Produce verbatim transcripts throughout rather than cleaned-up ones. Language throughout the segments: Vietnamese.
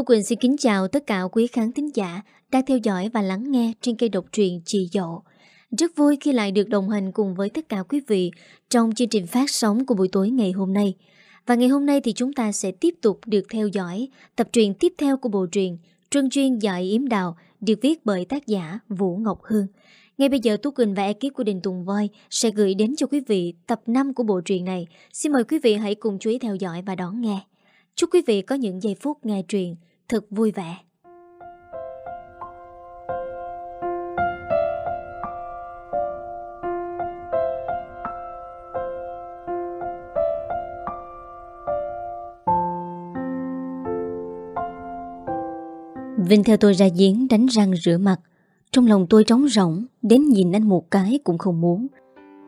Tú Quỳnh xin kính chào tất cả quý khán thính giả đang theo dõi và lắng nghe trên kênh đọc truyện Chị Dậu. Rất vui khi lại được đồng hành cùng với tất cả quý vị trong chương trình phát sóng của buổi tối ngày hôm nay. Và ngày hôm nay thì chúng ta sẽ tiếp tục được theo dõi tập truyện tiếp theo của bộ truyện Truân Chuyên Dải Yếm Đào được viết bởi tác giả Vũ Ngọc Hương. Ngay bây giờ Tú Quỳnh và ekip của Đình Tùng Voi sẽ gửi đến cho quý vị tập năm của bộ truyện này. Xin mời quý vị hãy cùng chú ý theo dõi và đón nghe. Chúc quý vị có những giây phút nghe truyện thật vui vẻ. Vinh theo tôi ra giếng đánh răng rửa mặt. Trong lòng tôi trống rỗng, đến nhìn anh một cái cũng không muốn.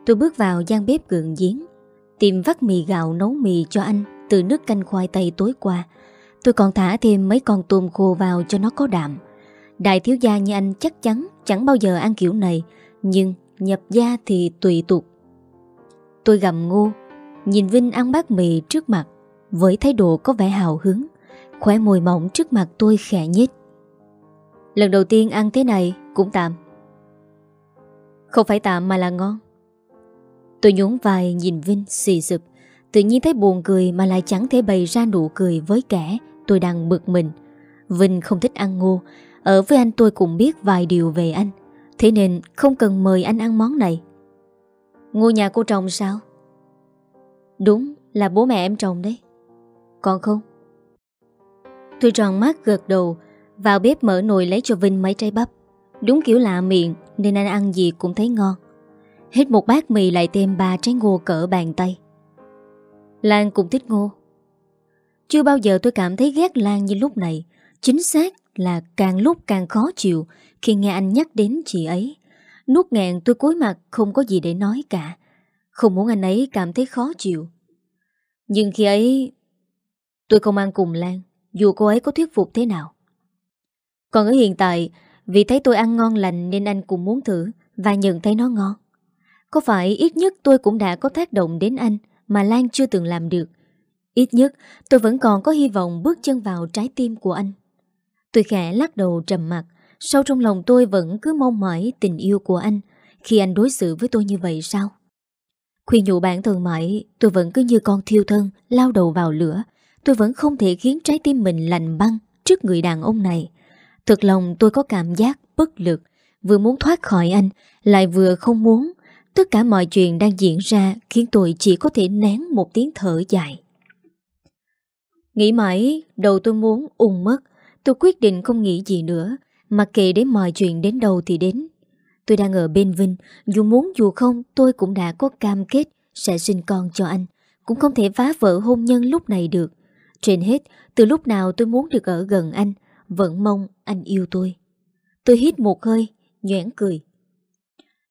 Tôi bước vào gian bếp gần giếng, tìm vắt mì gạo nấu mì cho anh từ nước canh khoai tây tối qua. Tôi còn thả thêm mấy con tôm khô vào cho nó có đạm. Đại thiếu gia như anh chắc chắn chẳng bao giờ ăn kiểu này, nhưng nhập gia thì tùy tục. Tôi gặm ngô, nhìn Vinh ăn bát mì trước mặt với thái độ có vẻ hào hứng. Khóe môi mỏng trước mặt tôi khẽ nhếch. Lần đầu tiên ăn thế này cũng tạm. Không phải tạm mà là ngon. Tôi nhún vai nhìn Vinh xì xụp. Tự nhiên thấy buồn cười mà lại chẳng thể bày ra nụ cười với kẻ tôi đang bực mình. Vinh không thích ăn ngô. Ở với anh tôi cũng biết vài điều về anh, thế nên không cần mời anh ăn món này. Ngô nhà cô trồng sao? Đúng là bố mẹ em trồng đấy. Còn không? Tôi tròn mắt gật đầu. Vào bếp mở nồi lấy cho Vinh mấy trái bắp. Đúng kiểu lạ miệng nên anh ăn gì cũng thấy ngon. Hết một bát mì lại thêm ba trái ngô cỡ bàn tay. Lan cũng thích ngô. Chưa bao giờ tôi cảm thấy ghét Lan như lúc này. Chính xác là càng lúc càng khó chịu khi nghe anh nhắc đến chị ấy. Nuốt nghẹn tôi cúi mặt không có gì để nói cả. Không muốn anh ấy cảm thấy khó chịu. Nhưng khi ấy tôi không ăn cùng Lan, dù cô ấy có thuyết phục thế nào. Còn ở hiện tại, vì thấy tôi ăn ngon lành nên anh cũng muốn thử và nhận thấy nó ngon. Có phải ít nhất tôi cũng đã có tác động đến anh mà Lan chưa từng làm được. Ít nhất tôi vẫn còn có hy vọng bước chân vào trái tim của anh. Tôi khẽ lắc đầu trầm mặc. Sâu trong lòng tôi vẫn cứ mong mỏi tình yêu của anh. Khi anh đối xử với tôi như vậy sao? Khuyên nhủ bản thân mãi, tôi vẫn cứ như con thiêu thân lao đầu vào lửa. Tôi vẫn không thể khiến trái tim mình lạnh băng trước người đàn ông này. Thực lòng tôi có cảm giác bất lực. Vừa muốn thoát khỏi anh, lại vừa không muốn. Tất cả mọi chuyện đang diễn ra khiến tôi chỉ có thể nén một tiếng thở dài. Nghĩ mãi, đầu tôi muốn ùn mất. Tôi quyết định không nghĩ gì nữa, mặc kệ đến mọi chuyện đến đâu thì đến. Tôi đang ở bên Vinh, dù muốn dù không tôi cũng đã có cam kết sẽ sinh con cho anh. Cũng không thể phá vỡ hôn nhân lúc này được. Trên hết, từ lúc nào tôi muốn được ở gần anh, vẫn mong anh yêu tôi. Tôi hít một hơi, nhoẻn cười.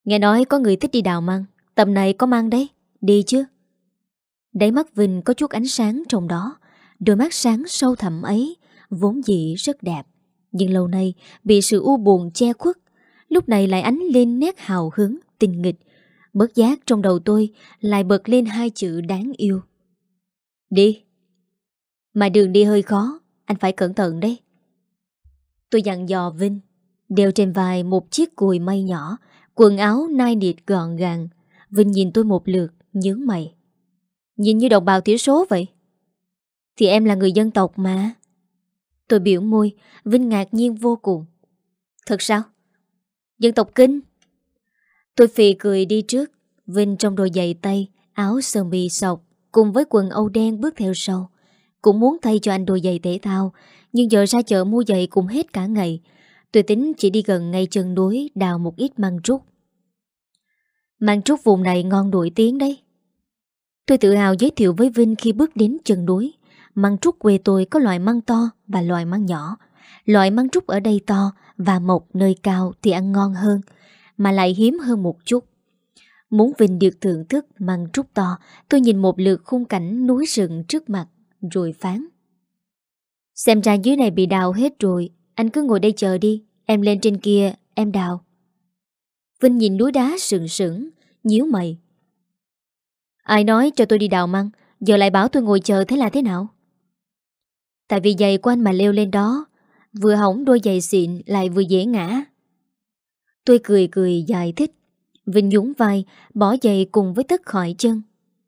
Nghe nói có người thích đi đào măng, tầm này có măng đấy, đi chứ? Đáy mắt Vinh có chút ánh sáng trong đó. Đôi mắt sáng sâu thẳm ấy vốn dĩ rất đẹp, nhưng lâu nay bị sự u buồn che khuất, lúc này lại ánh lên nét hào hứng, tình nghịch. Bất giác trong đầu tôi lại bật lên hai chữ đáng yêu. Đi. Mà đường đi hơi khó, anh phải cẩn thận đấy. Tôi dặn dò Vinh. Đeo trên vai một chiếc cùi mây nhỏ, quần áo nai nịt gọn gàng. Vinh nhìn tôi một lượt, nhướng mày. Nhìn như đồng bào thiểu số vậy. Thì em là người dân tộc mà. Tôi biểu môi. Vinh ngạc nhiên vô cùng. Thật sao? Dân tộc Kinh. Tôi phì cười đi trước. Vinh trong đôi giày tây, áo sơ mi sọc cùng với quần âu đen bước theo sau. Cũng muốn thay cho anh đôi giày thể thao, nhưng giờ ra chợ mua giày cũng hết cả ngày. Tôi tính chỉ đi gần ngay chân núi đào một ít măng trúc. Măng trúc vùng này ngon nổi tiếng đấy. Tôi tự hào giới thiệu với Vinh khi bước đến chân núi. Măng trúc quê tôi có loại măng to và loại măng nhỏ. Loại măng trúc ở đây to và mọc nơi cao thì ăn ngon hơn, mà lại hiếm hơn một chút. Muốn Vinh được thưởng thức măng trúc to, tôi nhìn một lượt khung cảnh núi rừng trước mặt rồi phán. Xem ra dưới này bị đào hết rồi. Anh cứ ngồi đây chờ đi, em lên trên kia, em đào. Vinh nhìn núi đá sừng sững, nhíu mày. Ai nói cho tôi đi đào măng, giờ lại bảo tôi ngồi chờ thế là thế nào? Tại vì giày của anh mà leo lên đó, vừa hỏng đôi giày xịn lại vừa dễ ngã. Tôi cười cười giải thích. Vinh nhún vai, bỏ giày cùng với tất khỏi chân.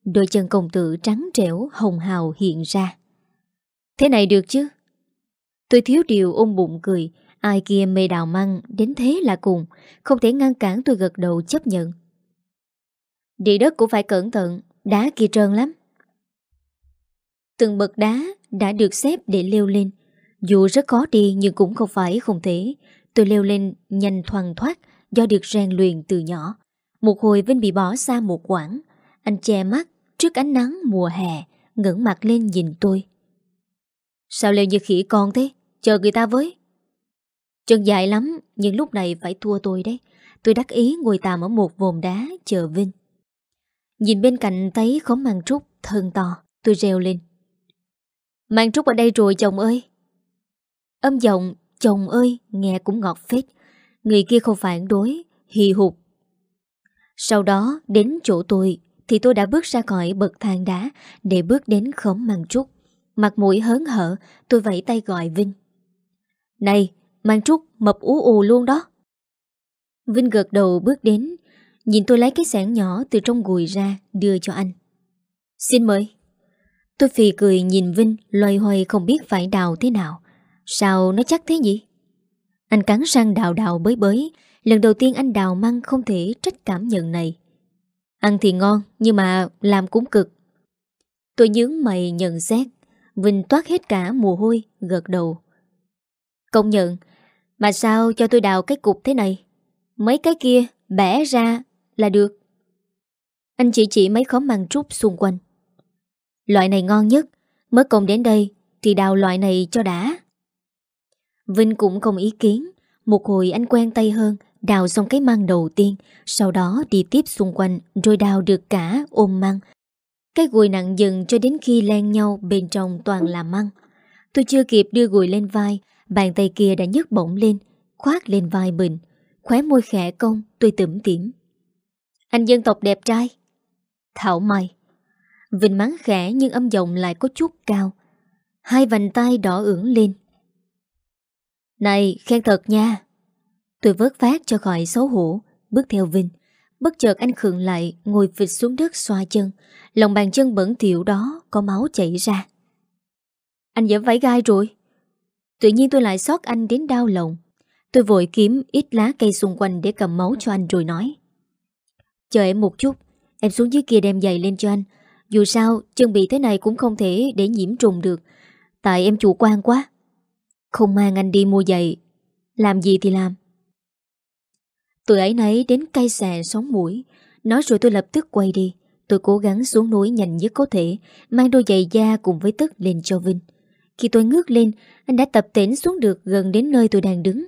Đôi chân công tử trắng trẻo hồng hào hiện ra. Thế này được chứ? Tôi thiếu điều ôm bụng cười. Ai kia mê đào măng đến thế là cùng, không thể ngăn cản tôi gật đầu chấp nhận. Địa đất cũng phải cẩn thận, đá kia trơn lắm. Từng bậc đá đã được xếp để leo lên. Dù rất khó đi nhưng cũng không phải không thể. Tôi leo lên nhanh thoăn thoắt do được rèn luyện từ nhỏ. Một hồi Vinh bị bỏ xa một quãng. Anh che mắt trước ánh nắng mùa hè, ngẩng mặt lên nhìn tôi. Sao leo như khỉ con thế? Chờ người ta với. Chân dài lắm, nhưng lúc này phải thua tôi đấy. Tôi đắc ý ngồi tạm ở một vồn đá chờ Vinh. Nhìn bên cạnh thấy khóm măng trúc thân to, tôi reo lên. Măng trúc ở đây rồi chồng ơi. Âm giọng chồng ơi nghe cũng ngọt phết. Người kia không phản đối, hì hục. Sau đó đến chỗ tôi thì tôi đã bước ra khỏi bậc thang đá để bước đến khóm măng trúc. Mặt mũi hớn hở, tôi vẫy tay gọi Vinh. Này, măng trúc mập ú ù luôn đó. Vinh gật đầu bước đến, nhìn tôi lấy cái xẻng nhỏ từ trong gùi ra đưa cho anh. Xin mời. Tôi phì cười nhìn Vinh loay hoay không biết phải đào thế nào. Sao nó chắc thế nhỉ? Anh cắn răng đào đào bới bới. Lần đầu tiên anh đào măng không thể trách cảm nhận này. Ăn thì ngon nhưng mà làm cũng cực. Tôi nhướng mày nhận xét. Vinh toát hết cả mồ hôi, gật đầu. Công nhận. Mà sao cho tôi đào cái cục thế này? Mấy cái kia bẻ ra là được. Anh chỉ chỉ mấy khóm măng trúc xung quanh. Loại này ngon nhất. Mới cùng đến đây thì đào loại này cho đã. Vinh cũng không ý kiến. Một hồi anh quen tay hơn, đào xong cái măng đầu tiên, sau đó đi tiếp xung quanh, rồi đào được cả ôm măng. Cái gùi nặng dần cho đến khi len nhau bên trong toàn là măng. Tôi chưa kịp đưa gùi lên vai, bàn tay kia đã nhấc bổng lên, khoác lên vai mình. Khóe môi khẽ cong, tôi tủm tỉm. Anh dân tộc đẹp trai. Thảo mày. Vinh mắng khẽ nhưng âm giọng lại có chút cao. Hai vành tay đỏ ửng lên. Này, khen thật nha. Tôi vớt vát cho khỏi xấu hổ, bước theo Vinh. Bất chợt anh khựng lại, ngồi phịch xuống đất xoa chân. Lòng bàn chân bẩn thỉu đó có máu chảy ra. Anh giẫm vải gai rồi. Tự nhiên tôi lại xót anh đến đau lòng. Tôi vội kiếm ít lá cây xung quanh để cầm máu cho anh rồi nói. Chờ em một chút, em xuống dưới kia đem giày lên cho anh. Dù sao, chân bị thế này cũng không thể để nhiễm trùng được. Tại em chủ quan quá. Không mang anh đi mua giày, làm gì thì làm. Tụi ấy nấy đến cay xè sống mũi. Nói rồi tôi lập tức quay đi. Tôi cố gắng xuống núi nhanh nhất có thể, mang đôi giày da cùng với tất lên cho Vinh. Khi tôi ngước lên, anh đã tập tễnh xuống được gần đến nơi tôi đang đứng.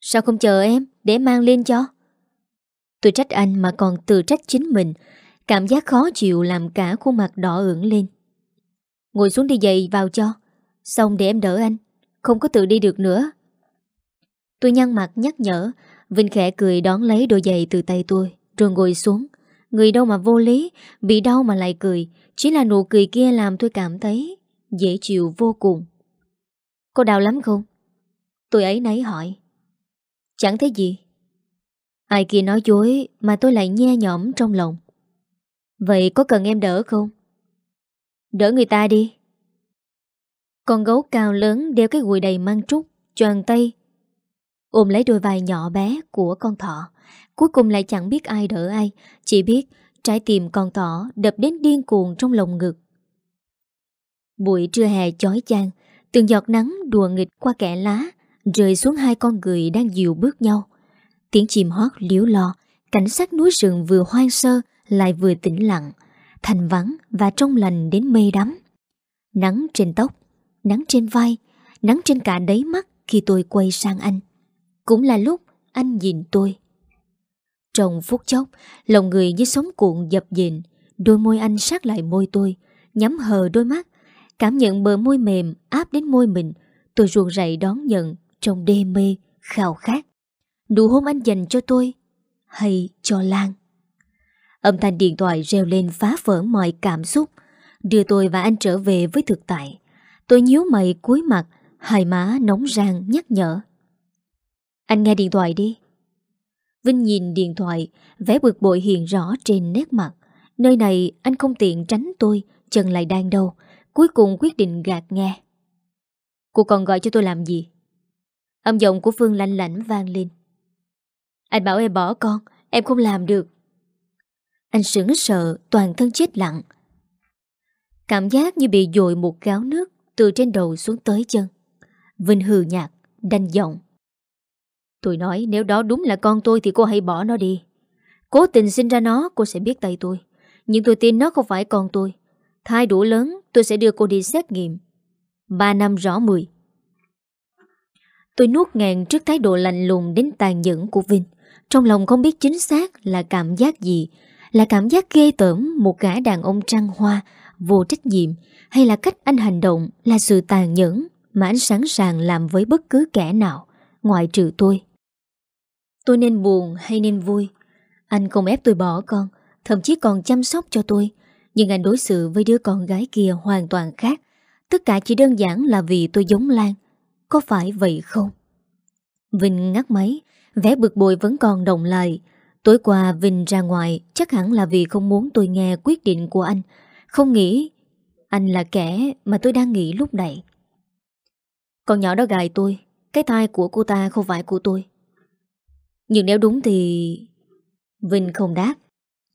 Sao không chờ em, để mang lên cho? Tôi trách anh mà còn tự trách chính mình. Cảm giác khó chịu làm cả khuôn mặt đỏ ửng lên. Ngồi xuống đi giày vào cho. Xong để em đỡ anh. Không có tự đi được nữa. Tôi nhăn mặt nhắc nhở. Vinh khẽ cười đón lấy đôi giày từ tay tôi, rồi ngồi xuống. Người đâu mà vô lý, bị đau mà lại cười. Chỉ là nụ cười kia làm tôi cảm thấy dễ chịu vô cùng. Có đau lắm không? Tôi ấy nấy hỏi. Chẳng thấy gì. Ai kia nói dối mà tôi lại nhe nhõm trong lòng. Vậy có cần em đỡ không? Đỡ người ta đi. Con gấu cao lớn đeo cái gùi đầy măng trúc, choàng tay ôm lấy đôi vai nhỏ bé của con thỏ. Cuối cùng lại chẳng biết ai đỡ ai, chỉ biết trái tim con thỏ đập đến điên cuồng trong lồng ngực. Buổi trưa hè chói chang, từng giọt nắng đùa nghịch qua kẽ lá, rơi xuống hai con người đang dịu bước nhau. Tiếng chim hót líu lo, cảnh sắc núi rừng vừa hoang sơ lại vừa tĩnh lặng, thành vắng và trong lành đến mê đắm. Nắng trên tóc, nắng trên vai, nắng trên cả đáy mắt khi tôi quay sang anh. Cũng là lúc anh nhìn tôi. Trong phút chốc, lòng người như sóng cuộn dập dềnh, đôi môi anh sát lại môi tôi, nhắm hờ đôi mắt, cảm nhận bờ môi mềm áp đến môi mình, tôi ruột rậy đón nhận trong đê mê, khao khát. Nụ hôn anh dành cho tôi, hay cho Lan. Âm thanh điện thoại reo lên phá vỡ mọi cảm xúc, đưa tôi và anh trở về với thực tại. Tôi nhíu mày cúi mặt, hai má nóng rang nhắc nhở. Anh nghe điện thoại đi. Vinh nhìn điện thoại, vẻ bực bội hiện rõ trên nét mặt. Nơi này anh không tiện tránh tôi, chân lại đang đâu. Cuối cùng quyết định gạt nghe. Cô còn gọi cho tôi làm gì? Âm giọng của Phương lạnh lạnh vang lên. Anh bảo em bỏ con, em không làm được. Anh sững sờ, toàn thân chết lặng. Cảm giác như bị dội một gáo nước từ trên đầu xuống tới chân. Vinh hừ nhạt, đanh giọng. Tôi nói nếu đó đúng là con tôi thì cô hãy bỏ nó đi. Cố tình sinh ra nó cô sẽ biết tay tôi. Nhưng tôi tin nó không phải con tôi. Thai đủ lớn tôi sẽ đưa cô đi xét nghiệm. Ba năm rõ mười. Tôi nuốt nghẹn trước thái độ lạnh lùng đến tàn nhẫn của Vinh. Trong lòng không biết chính xác là cảm giác gì. Là cảm giác ghê tởm một gã đàn ông trăng hoa, vô trách nhiệm, hay là cách anh hành động là sự tàn nhẫn mà anh sẵn sàng làm với bất cứ kẻ nào, ngoại trừ tôi. Tôi nên buồn hay nên vui? Anh không ép tôi bỏ con, thậm chí còn chăm sóc cho tôi. Nhưng anh đối xử với đứa con gái kia hoàn toàn khác. Tất cả chỉ đơn giản là vì tôi giống Lan. Có phải vậy không? Vinh ngắt máy, vẻ bực bội vẫn còn đọng lại. Tối qua Vinh ra ngoài chắc hẳn là vì không muốn tôi nghe quyết định của anh. Không nghĩ anh là kẻ mà tôi đang nghĩ lúc này. Con nhỏ đó gài tôi. Cái thai của cô ta không phải của tôi. Nhưng nếu đúng thì... Vinh không đáp.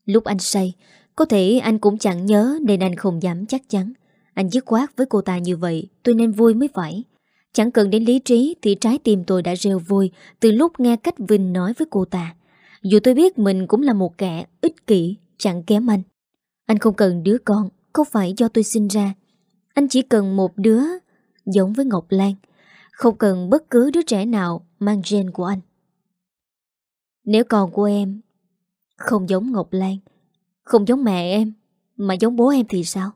Lúc anh say, có thể anh cũng chẳng nhớ nên anh không dám chắc chắn. Anh dứt khoát với cô ta như vậy, tôi nên vui mới phải. Chẳng cần đến lý trí thì trái tim tôi đã rêu vui từ lúc nghe cách Vinh nói với cô ta. Dù tôi biết mình cũng là một kẻ ích kỷ, chẳng kém anh. Anh không cần đứa con, không phải do tôi sinh ra. Anh chỉ cần một đứa giống với Ngọc Lan. Không cần bất cứ đứa trẻ nào mang gen của anh. Nếu con của em không giống Ngọc Lan, không giống mẹ em, mà giống bố em thì sao?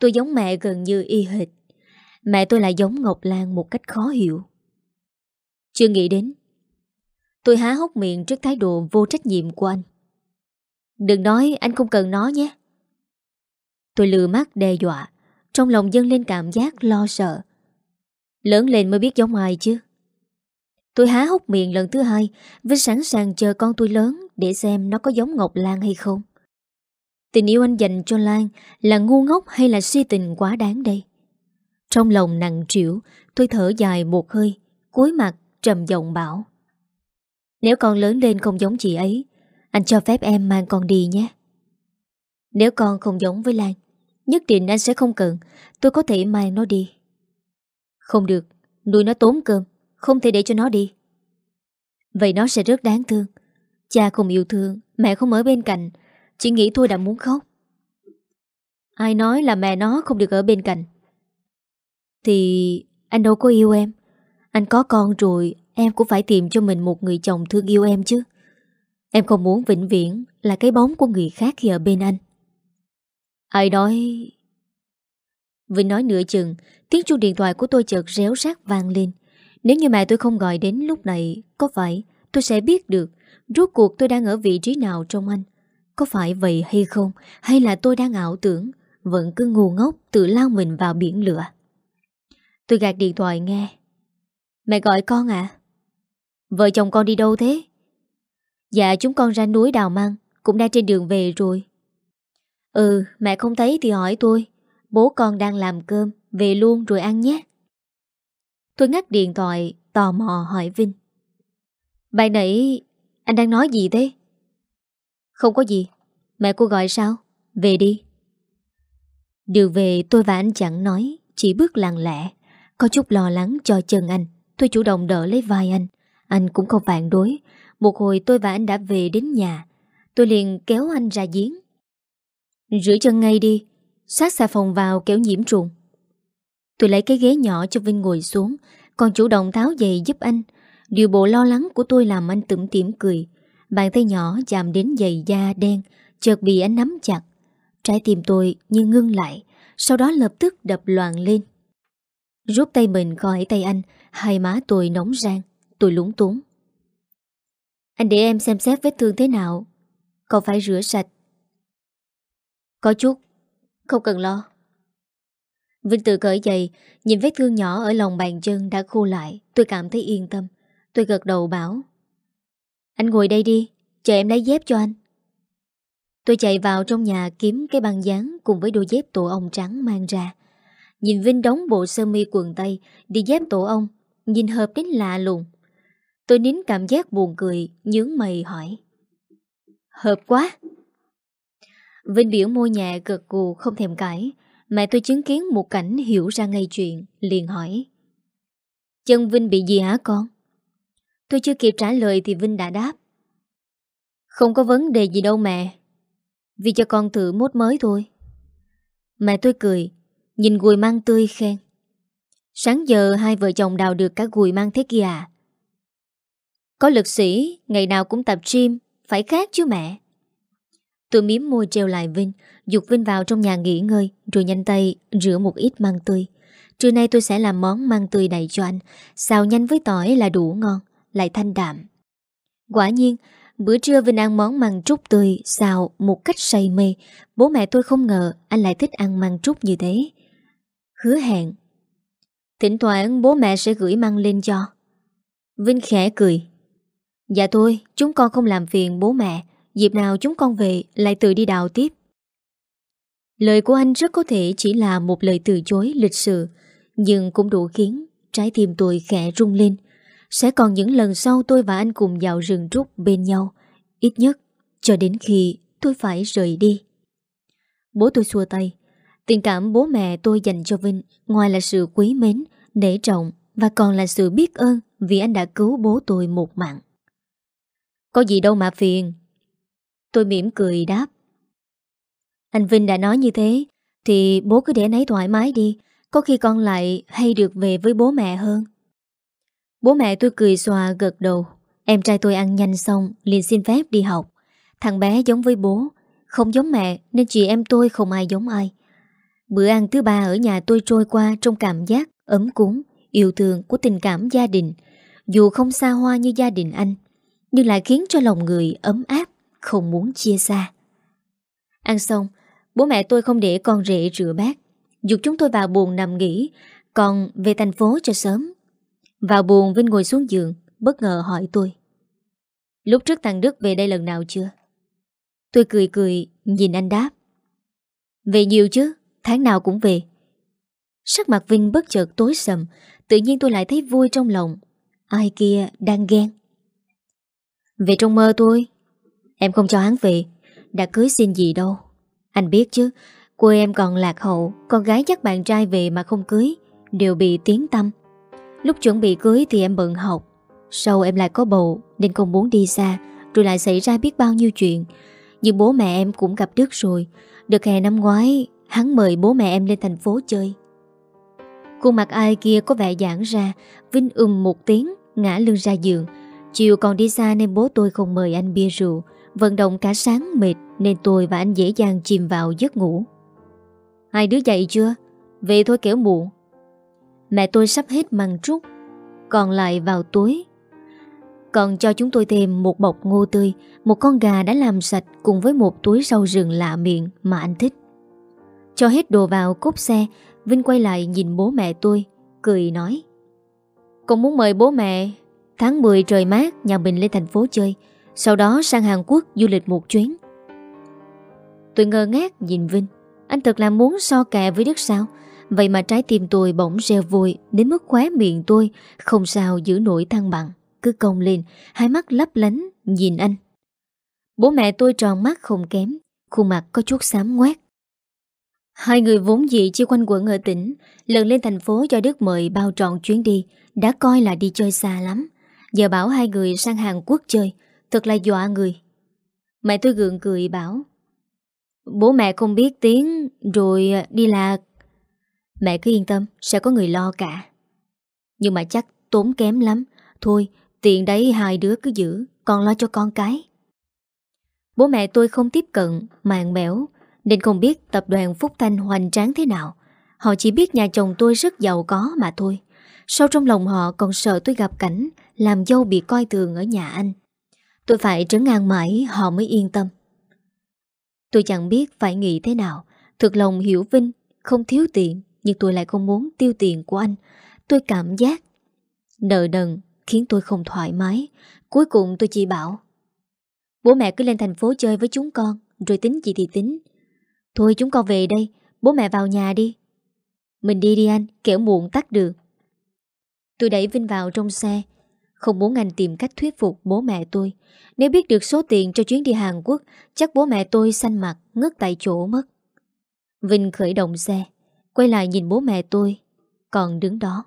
Tôi giống mẹ gần như y hệt. Mẹ tôi lại giống Ngọc Lan một cách khó hiểu. Chưa nghĩ đến. Tôi há hốc miệng trước thái độ vô trách nhiệm của anh. Đừng nói anh không cần nó nhé. Tôi lừa mắt đe dọa. Trong lòng dâng lên cảm giác lo sợ. Lớn lên mới biết giống ai chứ. Tôi há hốc miệng lần thứ hai. Vinh sẵn sàng chờ con tôi lớn để xem nó có giống Ngọc Lan hay không. Tình yêu anh dành cho Lan là ngu ngốc hay là si tình quá đáng đây? Trong lòng nặng trĩu, tôi thở dài một hơi, cúi mặt trầm giọng bảo. Nếu con lớn lên không giống chị ấy, anh cho phép em mang con đi nhé. Nếu con không giống với Lan, nhất định anh sẽ không cần. Tôi có thể mang nó đi. Không được, nuôi nó tốn cơm, không thể để cho nó đi. Vậy nó sẽ rất đáng thương. Cha không yêu thương, mẹ không ở bên cạnh. Chỉ nghĩ tôi đã muốn khóc. Ai nói là mẹ nó không được ở bên cạnh? Thì anh đâu có yêu em. Anh có con rồi, em cũng phải tìm cho mình một người chồng thương yêu em chứ. Em không muốn vĩnh viễn là cái bóng của người khác khi ở bên anh. Ai nói... Vinh nói nửa chừng, tiếng chuông điện thoại của tôi chợt réo rắt vang lên. Nếu như mẹ tôi không gọi đến lúc này, có phải tôi sẽ biết được rốt cuộc tôi đang ở vị trí nào trong anh? Có phải vậy hay không? Hay là tôi đang ảo tưởng, vẫn cứ ngu ngốc tự lao mình vào biển lửa? Tôi gạt điện thoại nghe. Mẹ gọi con ạ. À? Vợ chồng con đi đâu thế? Dạ chúng con ra núi đào măng, cũng đang trên đường về rồi. Ừ, mẹ không thấy thì hỏi tôi. Bố con đang làm cơm, về luôn rồi ăn nhé. Tôi ngắt điện thoại, tò mò hỏi Vinh. Bài nãy, anh đang nói gì thế? Không có gì, mẹ cô gọi sao? Về đi. Đường về tôi và anh chẳng nói, chỉ bước lặng lẽ. Có chút lo lắng cho chân anh, tôi chủ động đỡ lấy vai anh. Anh cũng không phản đối. Một hồi tôi và anh đã về đến nhà. Tôi liền kéo anh ra giếng. Rửa chân ngay đi, sát xà phòng vào kéo nhiễm trùng. Tôi lấy cái ghế nhỏ cho Vinh ngồi xuống, còn chủ động tháo giày giúp anh. Điều bộ lo lắng của tôi làm anh tủm tỉm cười. Bàn tay nhỏ chạm đến giày da đen, chợt bị anh nắm chặt. Trái tim tôi như ngưng lại, sau đó lập tức đập loạn lên. Rút tay mình khỏi tay anh, hai má tôi nóng rang, tôi lúng túng. Anh để em xem xét vết thương thế nào, còn phải rửa sạch. Có chút, không cần lo. Vinh Tự cởi giày, nhìn vết thương nhỏ ở lòng bàn chân đã khô lại. Tôi cảm thấy yên tâm. Tôi gật đầu bảo: "Anh ngồi đây đi, chờ em lấy dép cho anh." Tôi chạy vào trong nhà kiếm cái băng dán cùng với đôi dép tổ ong trắng mang ra. Nhìn Vinh đóng bộ sơ mi quần tây, đi dép tổ ong, nhìn hợp đến lạ lùng. Tôi nín cảm giác buồn cười, nhướng mày hỏi: "Hợp quá." Vinh biểu môi nhẹ gật gù không thèm cãi. Mẹ tôi chứng kiến một cảnh hiểu ra ngay chuyện, liền hỏi: "Chân Vinh bị gì hả con?" Tôi chưa kịp trả lời thì Vinh đã đáp: "Không có vấn đề gì đâu mẹ, vì cho con thử mốt mới thôi." Mẹ tôi cười, nhìn gùi mang tươi khen: "Sáng giờ hai vợ chồng đào được cả gùi mang thế kia à? Có lực sĩ, ngày nào cũng tập gym, phải khác chứ mẹ." Tôi mím môi treo lại Vinh, dục Vinh vào trong nhà nghỉ ngơi, rồi nhanh tay rửa một ít măng tươi. Trưa nay tôi sẽ làm món măng tươi đầy cho anh, xào nhanh với tỏi là đủ ngon, lại thanh đạm. Quả nhiên, bữa trưa Vinh ăn món măng trúc tươi, xào một cách say mê. Bố mẹ tôi không ngờ anh lại thích ăn măng trúc như thế. Hứa hẹn thỉnh thoảng bố mẹ sẽ gửi măng lên cho. Vinh khẽ cười: "Dạ thôi, chúng con không làm phiền bố mẹ. Dịp nào chúng con về lại tự đi đào tiếp." Lời của anh rất có thể chỉ là một lời từ chối lịch sự, nhưng cũng đủ khiến trái tim tôi khẽ rung lên. Sẽ còn những lần sau tôi và anh cùng vào rừng trúc bên nhau, ít nhất cho đến khi tôi phải rời đi. Bố tôi xua tay. Tình cảm bố mẹ tôi dành cho Vinh ngoài là sự quý mến, nể trọng và còn là sự biết ơn vì anh đã cứu bố tôi một mạng. "Có gì đâu mà phiền." Tôi mỉm cười đáp: "Anh Vinh đã nói như thế thì bố cứ để anh ấy thoải mái đi. Có khi con lại hay được về với bố mẹ hơn." Bố mẹ tôi cười xòa gật đầu. Em trai tôi ăn nhanh xong liền xin phép đi học. Thằng bé giống với bố, không giống mẹ, nên chị em tôi không ai giống ai. Bữa ăn thứ ba ở nhà tôi trôi qua trong cảm giác ấm cúng, yêu thương của tình cảm gia đình. Dù không xa hoa như gia đình anh, nhưng lại khiến cho lòng người ấm áp, không muốn chia xa. Ăn xong, bố mẹ tôi không để con rể rửa bát, giục chúng tôi vào buồn nằm nghỉ, còn về thành phố cho sớm. Vào buồn, Vinh ngồi xuống giường, bất ngờ hỏi tôi: "Lúc trước thằng Đức về đây lần nào chưa?" Tôi cười cười nhìn anh đáp: "Về nhiều chứ, tháng nào cũng về." Sắc mặt Vinh bất chợt tối sầm. Tự nhiên tôi lại thấy vui trong lòng. Ai kia đang ghen? "Về trong mơ tôi. Em không cho hắn về, đã cưới xin gì đâu. Anh biết chứ, quê em còn lạc hậu, con gái dắt bạn trai về mà không cưới đều bị tiếng tăm. Lúc chuẩn bị cưới thì em bận học, sau em lại có bầu nên không muốn đi xa, rồi lại xảy ra biết bao nhiêu chuyện. Nhưng bố mẹ em cũng gặp Đức rồi. Đợt hè năm ngoái, hắn mời bố mẹ em lên thành phố chơi." Khuôn mặt ai kia có vẻ giãn ra. Vinh ừm một tiếng, ngã lưng ra giường. Chiều còn đi xa nên bố tôi không mời anh bia rượu. Vận động cả sáng mệt nên tôi và anh dễ dàng chìm vào giấc ngủ. "Hai đứa dậy chưa? Về thôi kẻo muộn." Mẹ tôi sắp hết măng trúc còn lại vào túi, còn cho chúng tôi thêm một bọc ngô tươi, một con gà đã làm sạch cùng với một túi rau rừng lạ miệng mà anh thích. Cho hết đồ vào cốp xe, Vinh quay lại nhìn bố mẹ tôi, cười nói: "Con muốn mời bố mẹ tháng mười trời mát nhà mình lên thành phố chơi, sau đó sang Hàn Quốc du lịch một chuyến." Tôi ngơ ngác nhìn Vinh. Anh thật là muốn so kè với Đức sao? Vậy mà trái tim tôi bỗng reo vui đến mức khóe miệng tôi không sao giữ nổi thăng bằng, cứ cong lên, hai mắt lấp lánh nhìn anh. Bố mẹ tôi tròn mắt không kém, khuôn mặt có chút xám ngoét. Hai người vốn dị chỉ quanh quẩn ở tỉnh, lần lên thành phố do Đức mời bao trọn chuyến đi, đã coi là đi chơi xa lắm. Giờ bảo hai người sang Hàn Quốc chơi, thật là dọa người. Mẹ tôi gượng cười bảo: "Bố mẹ không biết tiếng rồi đi lạc. Mẹ cứ yên tâm, sẽ có người lo cả. Nhưng mà chắc tốn kém lắm. Thôi, tiền đấy hai đứa cứ giữ, còn lo cho con cái." Bố mẹ tôi không tiếp cận màng mẽo nên không biết tập đoàn Phúc Thanh hoành tráng thế nào. Họ chỉ biết nhà chồng tôi rất giàu có mà thôi. Sau trong lòng họ còn sợ tôi gặp cảnh làm dâu bị coi thường ở nhà anh. Tôi phải trấn an mãi họ mới yên tâm. Tôi chẳng biết phải nghĩ thế nào. Thực lòng hiểu Vinh không thiếu tiền nhưng tôi lại không muốn tiêu tiền của anh. Tôi cảm giác nợ nần khiến tôi không thoải mái. Cuối cùng tôi chỉ bảo bố mẹ cứ lên thành phố chơi với chúng con, rồi tính gì thì tính. Thôi chúng con về đây, bố mẹ vào nhà đi. Mình đi đi anh, kẻo muộn tắt đường. Tôi đẩy Vinh vào trong xe, không muốn anh tìm cách thuyết phục bố mẹ tôi. Nếu biết được số tiền cho chuyến đi Hàn Quốc, chắc bố mẹ tôi xanh mặt, ngất tại chỗ mất. Vinh khởi động xe, quay lại nhìn bố mẹ tôi, còn đứng đó.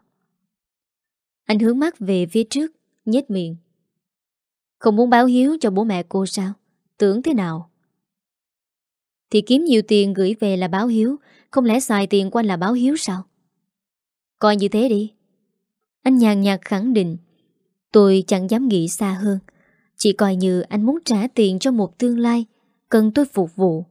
Anh hướng mắt về phía trước, nhếch miệng. Không muốn báo hiếu cho bố mẹ cô sao? Tưởng thế nào? Thì kiếm nhiều tiền gửi về là báo hiếu, không lẽ xài tiền của anh là báo hiếu sao? Coi như thế đi. Anh nhàn nhạt khẳng định. Tôi chẳng dám nghĩ xa hơn. Chỉ coi như anh muốn trả tiền cho một tương lai cần tôi phục vụ.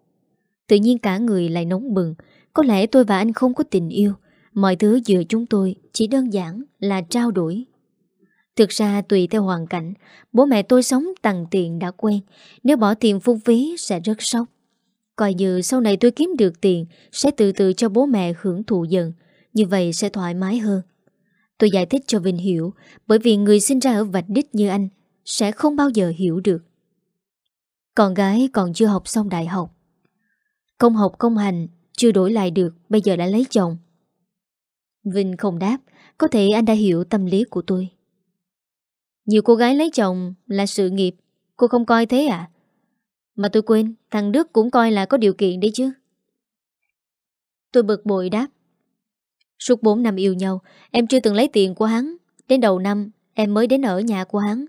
Tự nhiên cả người lại nóng bừng. Có lẽ tôi và anh không có tình yêu. Mọi thứ giữa chúng tôi chỉ đơn giản là trao đổi. Thực ra tùy theo hoàn cảnh, bố mẹ tôi sống tằn tiện đã quen. Nếu bỏ tiền phung phí sẽ rất sốc. Coi như sau này tôi kiếm được tiền sẽ từ từ cho bố mẹ hưởng thụ dần. Như vậy sẽ thoải mái hơn. Tôi giải thích cho Vinh hiểu, bởi vì người sinh ra ở vạch đích như anh sẽ không bao giờ hiểu được. Con gái còn chưa học xong đại học, không học không hành, chưa đổi lại được, bây giờ đã lấy chồng. Vinh không đáp, có thể anh đã hiểu tâm lý của tôi. Nhiều cô gái lấy chồng là sự nghiệp, cô không coi thế à? Mà tôi quên, thằng Đức cũng coi là có điều kiện đấy chứ. Tôi bực bội đáp. Suốt bốn năm yêu nhau, em chưa từng lấy tiền của hắn. Đến đầu năm, em mới đến ở nhà của hắn.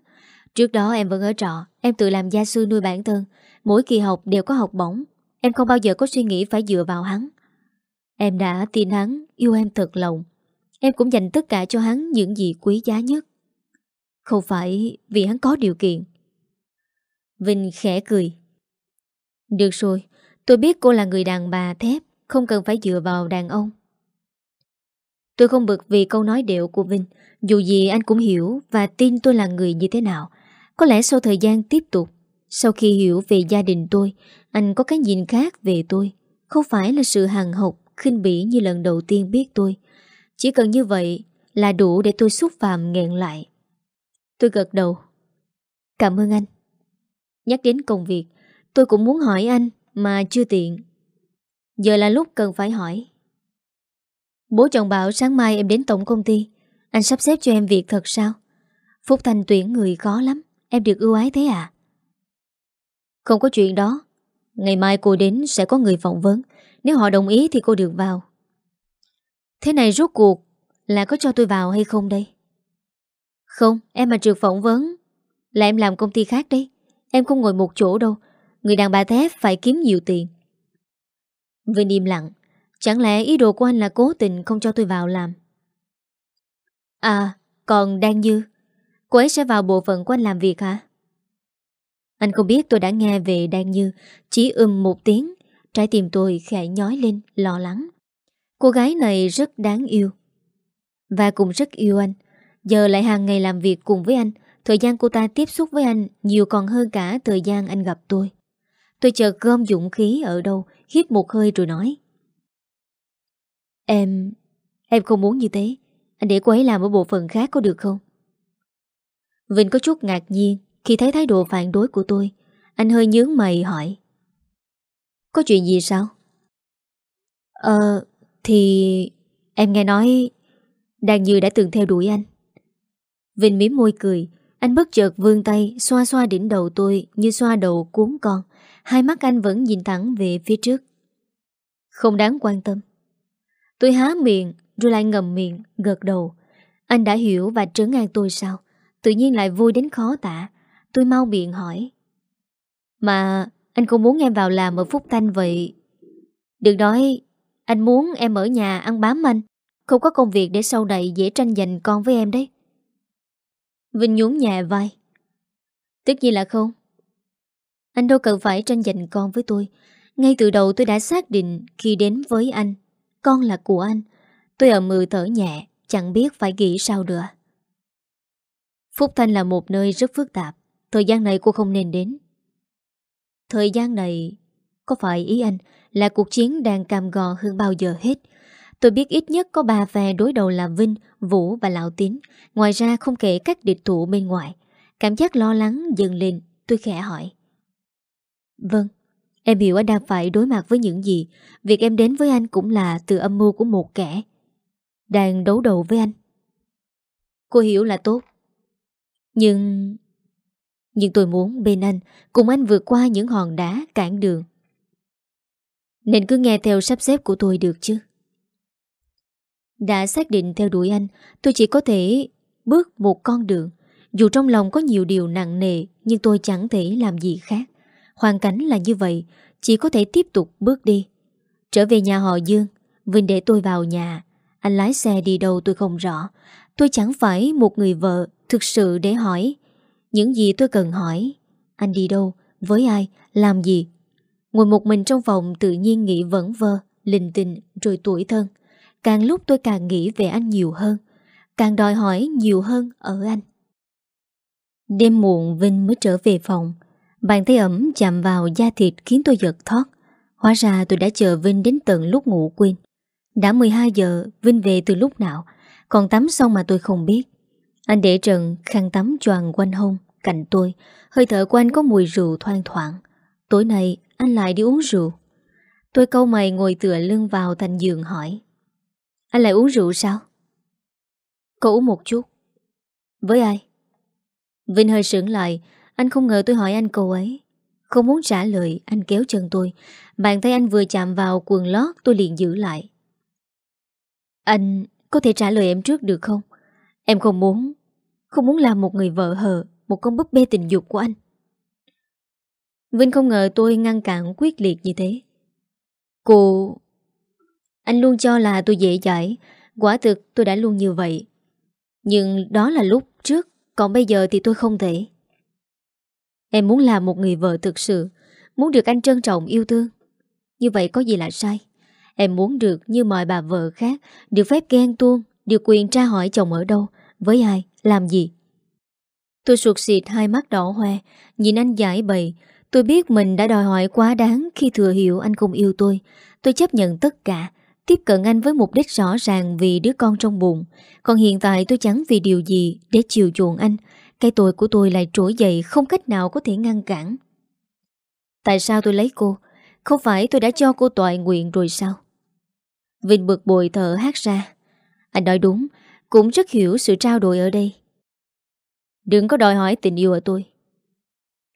Trước đó em vẫn ở trọ, em tự làm gia sư nuôi bản thân. Mỗi kỳ học đều có học bổng. Em không bao giờ có suy nghĩ phải dựa vào hắn. Em đã tin hắn, yêu em thật lòng. Em cũng dành tất cả cho hắn những gì quý giá nhất. Không phải vì hắn có điều kiện. Vinh khẽ cười. Được rồi, tôi biết cô là người đàn bà thép, không cần phải dựa vào đàn ông. Tôi không bực vì câu nói điệu của Vinh. Dù gì anh cũng hiểu và tin tôi là người như thế nào. Có lẽ sau thời gian tiếp tục, sau khi hiểu về gia đình tôi, anh có cái nhìn khác về tôi. Không phải là sự hằn học, khinh bỉ như lần đầu tiên biết tôi. Chỉ cần như vậy là đủ để tôi xúc phạm nghẹn lại. Tôi gật đầu. Cảm ơn anh. Nhắc đến công việc, tôi cũng muốn hỏi anh mà chưa tiện. Giờ là lúc cần phải hỏi. Bố chồng bảo sáng mai em đến tổng công ty. Anh sắp xếp cho em việc thật sao? Phúc Thanh tuyển người khó lắm. Em được ưu ái thế à? Không có chuyện đó. Ngày mai cô đến sẽ có người phỏng vấn. Nếu họ đồng ý thì cô được vào. Thế này rốt cuộc là có cho tôi vào hay không đây? Không, em mà trượt phỏng vấn là em làm công ty khác đấy. Em không ngồi một chỗ đâu. Người đàn bà thép phải kiếm nhiều tiền. Vinh im lặng. Chẳng lẽ ý đồ của anh là cố tình không cho tôi vào làm? À, còn Đan Như, cô ấy sẽ vào bộ phận của anh làm việc hả? Anh không biết tôi đã nghe về Đan Như, chỉ ưm một tiếng, trái tim tôi khẽ nhói lên, lo lắng. Cô gái này rất đáng yêu, và cũng rất yêu anh. Giờ lại hàng ngày làm việc cùng với anh, thời gian cô ta tiếp xúc với anh nhiều còn hơn cả thời gian anh gặp tôi. Tôi chợt gom dũng khí ở đâu, hít một hơi rồi nói. Em... em không muốn như thế. Anh để cô ấy làm ở bộ phận khác có được không? Vinh có chút ngạc nhiên khi thấy thái độ phản đối của tôi. Anh hơi nhướng mày hỏi. Có chuyện gì sao? Ờ... thì... em nghe nói... Đàn Như đã từng theo đuổi anh. Vinh mím môi cười. Anh bất chợt vươn tay xoa xoa đỉnh đầu tôi như xoa đầu cuốn con. Hai mắt anh vẫn nhìn thẳng về phía trước. Không đáng quan tâm. Tôi há miệng rồi lại ngậm miệng, gật đầu. Anh đã hiểu và trấn an tôi sao? Tự nhiên lại vui đến khó tả. Tôi mau miệng hỏi. Mà anh không muốn em vào làm ở Phúc Thanh vậy? Đừng nói anh muốn em ở nhà ăn bám anh. Không có công việc để sau này dễ tranh giành con với em đấy. Vinh nhún nhẹ vai. Tất nhiên là không. Anh đâu cần phải tranh giành con với tôi. Ngay từ đầu tôi đã xác định khi đến với anh, con là của anh. Tôi ở mừ thở nhẹ, chẳng biết phải nghĩ sao nữa. Phúc Thanh là một nơi rất phức tạp. Thời gian này cô không nên đến. Thời gian này, có phải ý anh là cuộc chiến đang cam go hơn bao giờ hết? Tôi biết ít nhất có ba phe đối đầu là Vinh, Vũ và Lão Tín. Ngoài ra không kể các địch thủ bên ngoài. Cảm giác lo lắng dần lên, tôi khẽ hỏi. Vâng, em hiểu anh đang phải đối mặt với những gì. Việc em đến với anh cũng là từ âm mưu của một kẻ đang đấu đầu với anh. Cô hiểu là tốt. Nhưng... Nhưng tôi muốn bên anh, cùng anh vượt qua những hòn đá cản đường. Nên cứ nghe theo sắp xếp của tôi được chứ. Đã xác định theo đuổi anh, tôi chỉ có thể bước một con đường. Dù trong lòng có nhiều điều nặng nề, nhưng tôi chẳng thể làm gì khác. Hoàn cảnh là như vậy, chỉ có thể tiếp tục bước đi. Trở về nhà họ Dương, Vinh để tôi vào nhà. Anh lái xe đi đâu tôi không rõ. Tôi chẳng phải một người vợ thực sự để hỏi những gì tôi cần hỏi. Anh đi đâu, với ai, làm gì. Ngồi một mình trong phòng tự nhiên nghĩ vẩn vơ, linh tinh rồi tủi thân. Càng lúc tôi càng nghĩ về anh nhiều hơn, càng đòi hỏi nhiều hơn ở anh. Đêm muộn Vinh mới trở về phòng. Bàn tay ẩm chạm vào da thịt khiến tôi giật thót. Hóa ra tôi đã chờ Vinh đến tận lúc ngủ quên. Đã mười hai giờ, Vinh về từ lúc nào. Còn tắm xong mà tôi không biết. Anh để trần khăn tắm choàng quanh hông cạnh tôi. Hơi thở của anh có mùi rượu thoang thoảng. Tối nay anh lại đi uống rượu. Tôi cau mày ngồi tựa lưng vào thành giường hỏi. Anh lại uống rượu sao? Cậu uống một chút. Với ai? Vinh hơi sững lại. Anh không ngờ tôi hỏi anh câu ấy. Không muốn trả lời, anh kéo chân tôi. Bàn tay anh vừa chạm vào quần lót tôi liền giữ lại. Anh có thể trả lời em trước được không? Em không muốn Không muốn làm một người vợ hờ, một con búp bê tình dục của anh. Vinh không ngờ tôi ngăn cản quyết liệt như thế. Cô... Anh luôn cho là tôi dễ dãi. Quả thực tôi đã luôn như vậy. Nhưng đó là lúc trước. Còn bây giờ thì tôi không thể. Em muốn làm một người vợ thực sự, muốn được anh trân trọng yêu thương. Như vậy có gì là sai. Em muốn được như mọi bà vợ khác, được phép ghen tuông, được quyền tra hỏi chồng ở đâu, với ai, làm gì. Tôi sụt sịt hai mắt đỏ hoe, nhìn anh giải bày. Tôi biết mình đã đòi hỏi quá đáng khi thừa hiểu anh không yêu tôi. Tôi chấp nhận tất cả, tiếp cận anh với mục đích rõ ràng vì đứa con trong bụng. Còn hiện tại tôi chẳng vì điều gì để chiều chuộng anh. Cái tôi của tôi lại trỗi dậy không cách nào có thể ngăn cản. Tại sao tôi lấy cô? Không phải tôi đã cho cô toại nguyện rồi sao? Vinh bực bội thở hát ra. Anh nói đúng, cũng rất hiểu sự trao đổi ở đây. Đừng có đòi hỏi tình yêu ở tôi.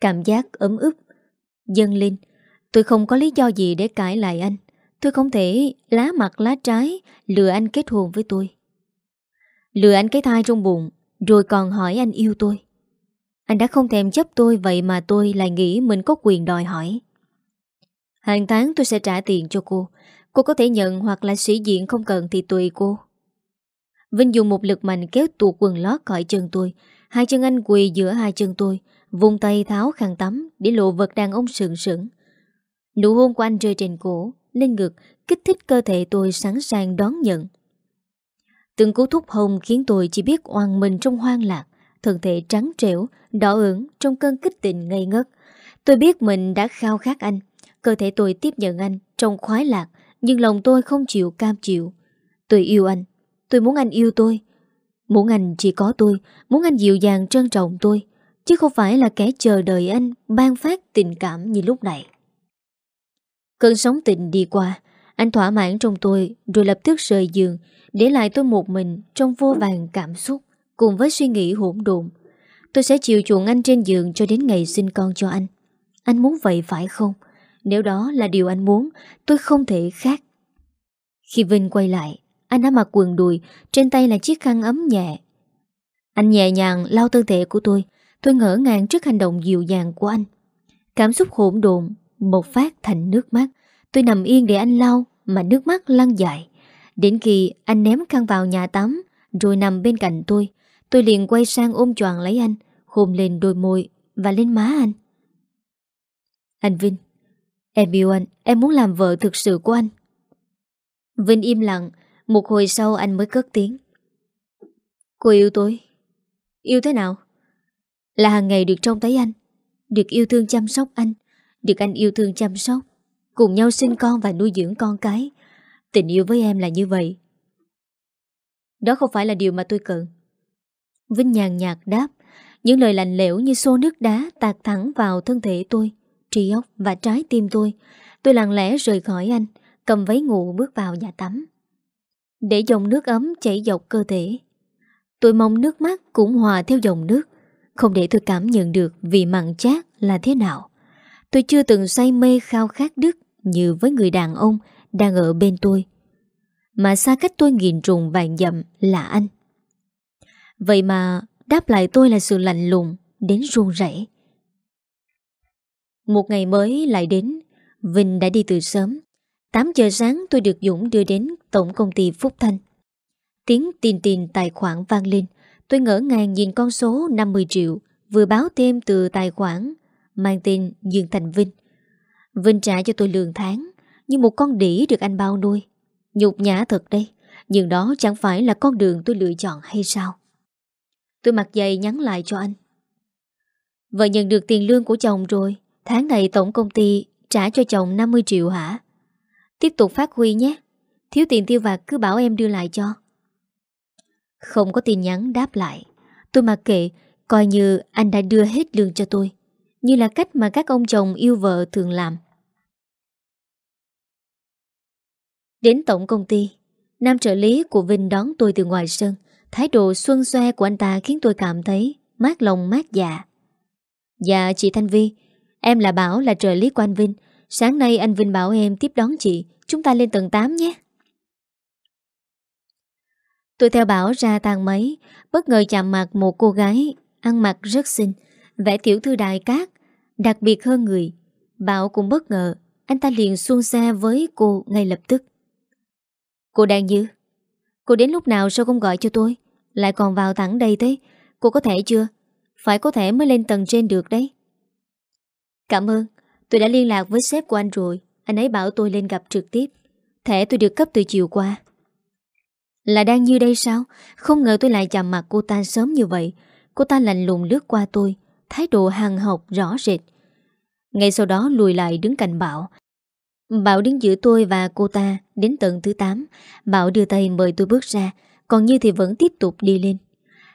Cảm giác ấm ức dâng lên. Tôi không có lý do gì để cãi lại anh. Tôi không thể lá mặt lá trái lừa anh kết hôn với tôi. Lừa anh cái thai trong bụng, rồi còn hỏi anh yêu tôi. Anh đã không thèm chấp tôi, vậy mà tôi lại nghĩ mình có quyền đòi hỏi. Hàng tháng tôi sẽ trả tiền cho cô. Cô có thể nhận hoặc là sĩ diện, không cần thì tùy cô. Vinh dùng một lực mạnh kéo tuột quần lót khỏi chân tôi. Hai chân anh quỳ giữa hai chân tôi, vùng tay tháo khăn tắm để lộ vật đàn ông sừng sững. Nụ hôn của anh rơi trên cổ, lên ngực, kích thích cơ thể tôi sẵn sàng đón nhận. Từng cú thúc hông khiến tôi chỉ biết oằn mình trong hoang lạc, thân thể trắng trẻo, đỏ ửng trong cơn kích tình ngây ngất. Tôi biết mình đã khao khát anh, cơ thể tôi tiếp nhận anh trong khoái lạc, nhưng lòng tôi không chịu cam chịu. Tôi yêu anh, tôi muốn anh yêu tôi, muốn anh chỉ có tôi, muốn anh dịu dàng trân trọng tôi, chứ không phải là kẻ chờ đợi anh ban phát tình cảm như lúc này. Cơn sóng tình đi qua, anh thỏa mãn trong tôi rồi lập tức rời giường, để lại tôi một mình trong vô vàn cảm xúc cùng với suy nghĩ hỗn độn. Tôi sẽ chiều chuộng anh trên giường cho đến ngày sinh con cho anh. Anh muốn vậy phải không? Nếu đó là điều anh muốn, tôi không thể khác. Khi Vinh quay lại, anh đã mặc quần đùi, trên tay là chiếc khăn ấm nhẹ. Anh nhẹ nhàng lau thân thể của tôi. Tôi ngỡ ngàng trước hành động dịu dàng của anh. Cảm xúc hỗn độn một phát thành nước mắt. Tôi nằm yên để anh lau mà nước mắt lăn dài. Đến khi anh ném khăn vào nhà tắm rồi nằm bên cạnh tôi, tôi liền quay sang ôm choàng lấy anh, hôn lên đôi môi và lên má anh. Anh Vinh, em yêu anh, em muốn làm vợ thực sự của anh. Vinh im lặng. Một hồi sau anh mới cất tiếng. Cô yêu tôi. Yêu thế nào? Là hàng ngày được trông thấy anh, được yêu thương chăm sóc anh, được anh yêu thương chăm sóc, cùng nhau sinh con và nuôi dưỡng con cái. Tình yêu với em là như vậy. Đó không phải là điều mà tôi cần. Vinh nhàn nhạt đáp. Những lời lạnh lẽo như xô nước đá tạt thẳng vào thân thể tôi, trí óc và trái tim tôi. Tôi lặng lẽ rời khỏi anh, cầm váy ngủ bước vào nhà tắm, để dòng nước ấm chảy dọc cơ thể. Tôi mong nước mắt cũng hòa theo dòng nước, không để tôi cảm nhận được vị mặn chát là thế nào. Tôi chưa từng say mê khao khát Đức như với người đàn ông đang ở bên tôi, mà xa cách tôi nghìn trùng vạn dặm là anh. Vậy mà đáp lại tôi là sự lạnh lùng đến run rẩy. Một ngày mới lại đến. Vinh đã đi từ sớm. Tám giờ sáng tôi được Dũng đưa đến tổng công ty Phúc Thanh. Tiếng tin tin tài khoản vang lên. Tôi ngỡ ngàng nhìn con số năm mươi triệu vừa báo thêm từ tài khoản mang tên Dương Thành Vinh. Vinh trả cho tôi lương tháng như một con đĩ được anh bao nuôi. Nhục nhã thật đây, nhưng đó chẳng phải là con đường tôi lựa chọn hay sao? Tôi mặc dày nhắn lại cho anh. Vợ nhận được tiền lương của chồng rồi. Tháng này tổng công ty trả cho chồng năm mươi triệu hả? Tiếp tục phát huy nhé. Thiếu tiền tiêu vặt cứ bảo em đưa lại cho. Không có tin nhắn đáp lại. Tôi mặc kệ, coi như anh đã đưa hết lương cho tôi, như là cách mà các ông chồng yêu vợ thường làm. Đến tổng công ty, nam trợ lý của Vinh đón tôi từ ngoài sân. Thái độ xuân xoe của anh ta khiến tôi cảm thấy mát lòng mát dạ. Dạ chị Thanh Vi, em là Bảo, là trợ lý của anh Vinh. Sáng nay anh Vinh bảo em tiếp đón chị, chúng ta lên tầng tám nhé. Tôi theo Bảo ra thang máy, bất ngờ chạm mặt một cô gái ăn mặc rất xinh, vẻ tiểu thư đại cát, đặc biệt hơn người. Bảo cũng bất ngờ, anh ta liền xuôn xe với cô ngay lập tức. Cô Đan Như, cô đến lúc nào sao không gọi cho tôi, lại còn vào thẳng đây thế? Cô có thẻ chưa? Phải có thẻ mới lên tầng trên được đấy. Cảm ơn, tôi đã liên lạc với sếp của anh rồi. Anh ấy bảo tôi lên gặp trực tiếp. Thẻ tôi được cấp từ chiều qua. Là Đan Như đây sao? Không ngờ tôi lại chạm mặt cô ta sớm như vậy. Cô ta lạnh lùng lướt qua tôi, thái độ hằn học rõ rệt. Ngay sau đó lùi lại đứng cạnh Bảo. Bảo đứng giữa tôi và cô ta. Đến tầng thứ tám, Bảo đưa tay mời tôi bước ra, còn Như thì vẫn tiếp tục đi lên.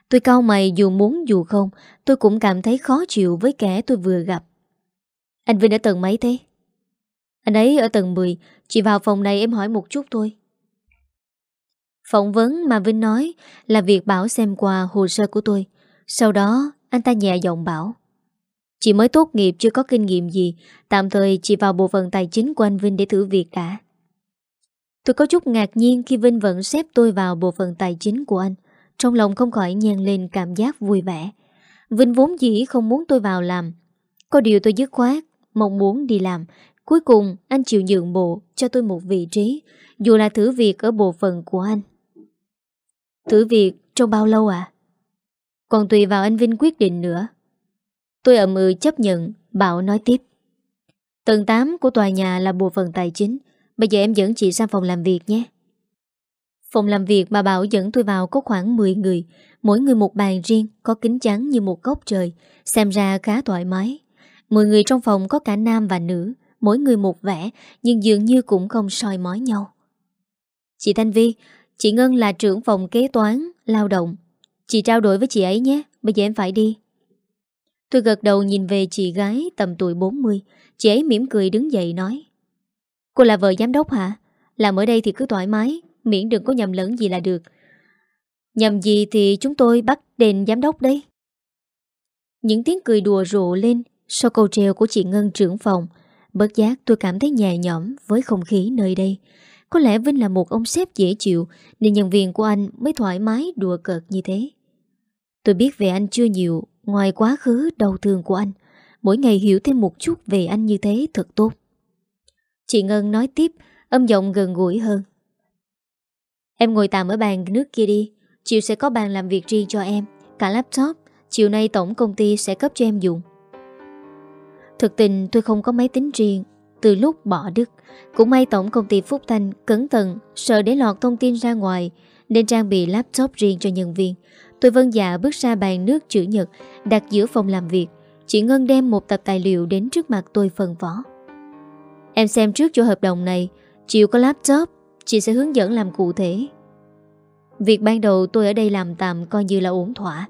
Tôi cau mày, dù muốn dù không, tôi cũng cảm thấy khó chịu với kẻ tôi vừa gặp. Anh Vinh ở tầng mấy thế? Anh ấy ở tầng mười. Chị vào phòng này em hỏi một chút thôi. Phỏng vấn mà Vinh nói là việc Bảo xem qua hồ sơ của tôi. Sau đó anh ta nhẹ giọng bảo, chị mới tốt nghiệp chưa có kinh nghiệm gì, tạm thời chị vào bộ phận tài chính của anh Vinh để thử việc đã. Tôi có chút ngạc nhiên khi Vinh vẫn xếp tôi vào bộ phận tài chính của anh. Trong lòng không khỏi nhen lên cảm giác vui vẻ. Vinh vốn dĩ không muốn tôi vào làm, có điều tôi dứt khoát mong muốn đi làm. Cuối cùng anh chịu nhượng bộ cho tôi một vị trí, dù là thử việc ở bộ phận của anh. Thử việc trong bao lâu à? Còn tùy vào anh Vinh quyết định nữa. Tôi ậm ừ chấp nhận. Bảo nói tiếp, tầng tám của tòa nhà là bộ phận tài chính. Bây giờ em dẫn chị sang phòng làm việc nhé. Phòng làm việc mà Bảo dẫn tôi vào có khoảng mười người. Mỗi người một bàn riêng, có kính chắn như một góc trời. Xem ra khá thoải mái. Mười người trong phòng có cả nam và nữ, mỗi người một vẻ, nhưng dường như cũng không soi mói nhau. Chị Thanh Vi, chị Ngân là trưởng phòng kế toán, lao động. Chị trao đổi với chị ấy nhé, bây giờ em phải đi. Tôi gật đầu nhìn về chị gái tầm tuổi bốn mươi. Chị ấy mỉm cười đứng dậy nói, cô là vợ giám đốc hả? Làm ở đây thì cứ thoải mái, miễn đừng có nhầm lẫn gì là được. Nhầm gì thì chúng tôi bắt đền giám đốc đấy. Những tiếng cười đùa rộ lên sau câu treo của chị Ngân trưởng phòng. Bất giác tôi cảm thấy nhẹ nhõm với không khí nơi đây. Có lẽ Vinh là một ông sếp dễ chịu nên nhân viên của anh mới thoải mái đùa cợt như thế. Tôi biết về anh chưa nhiều, ngoài quá khứ đau thương của anh. Mỗi ngày hiểu thêm một chút về anh như thế thật tốt. Chị Ngân nói tiếp, âm giọng gần gũi hơn. Em ngồi tạm ở bàn nước kia đi, chiều sẽ có bàn làm việc riêng cho em, cả laptop. Chiều nay tổng công ty sẽ cấp cho em dùng. Thực tình tôi không có máy tính riêng từ lúc bỏ Đức. Cũng may tổng công ty Phúc Thanh cẩn thận, sợ để lọt thông tin ra ngoài, nên trang bị laptop riêng cho nhân viên. Tôi vâng dạ bước ra bàn nước chữ nhật đặt giữa phòng làm việc. Chị Ngân đem một tập tài liệu đến trước mặt tôi phân phó. Em xem trước chỗ hợp đồng này, chiều có laptop Chị sẽ hướng dẫn làm cụ thể. Việc ban đầu tôi ở đây làm tạm coi như là ổn thỏa.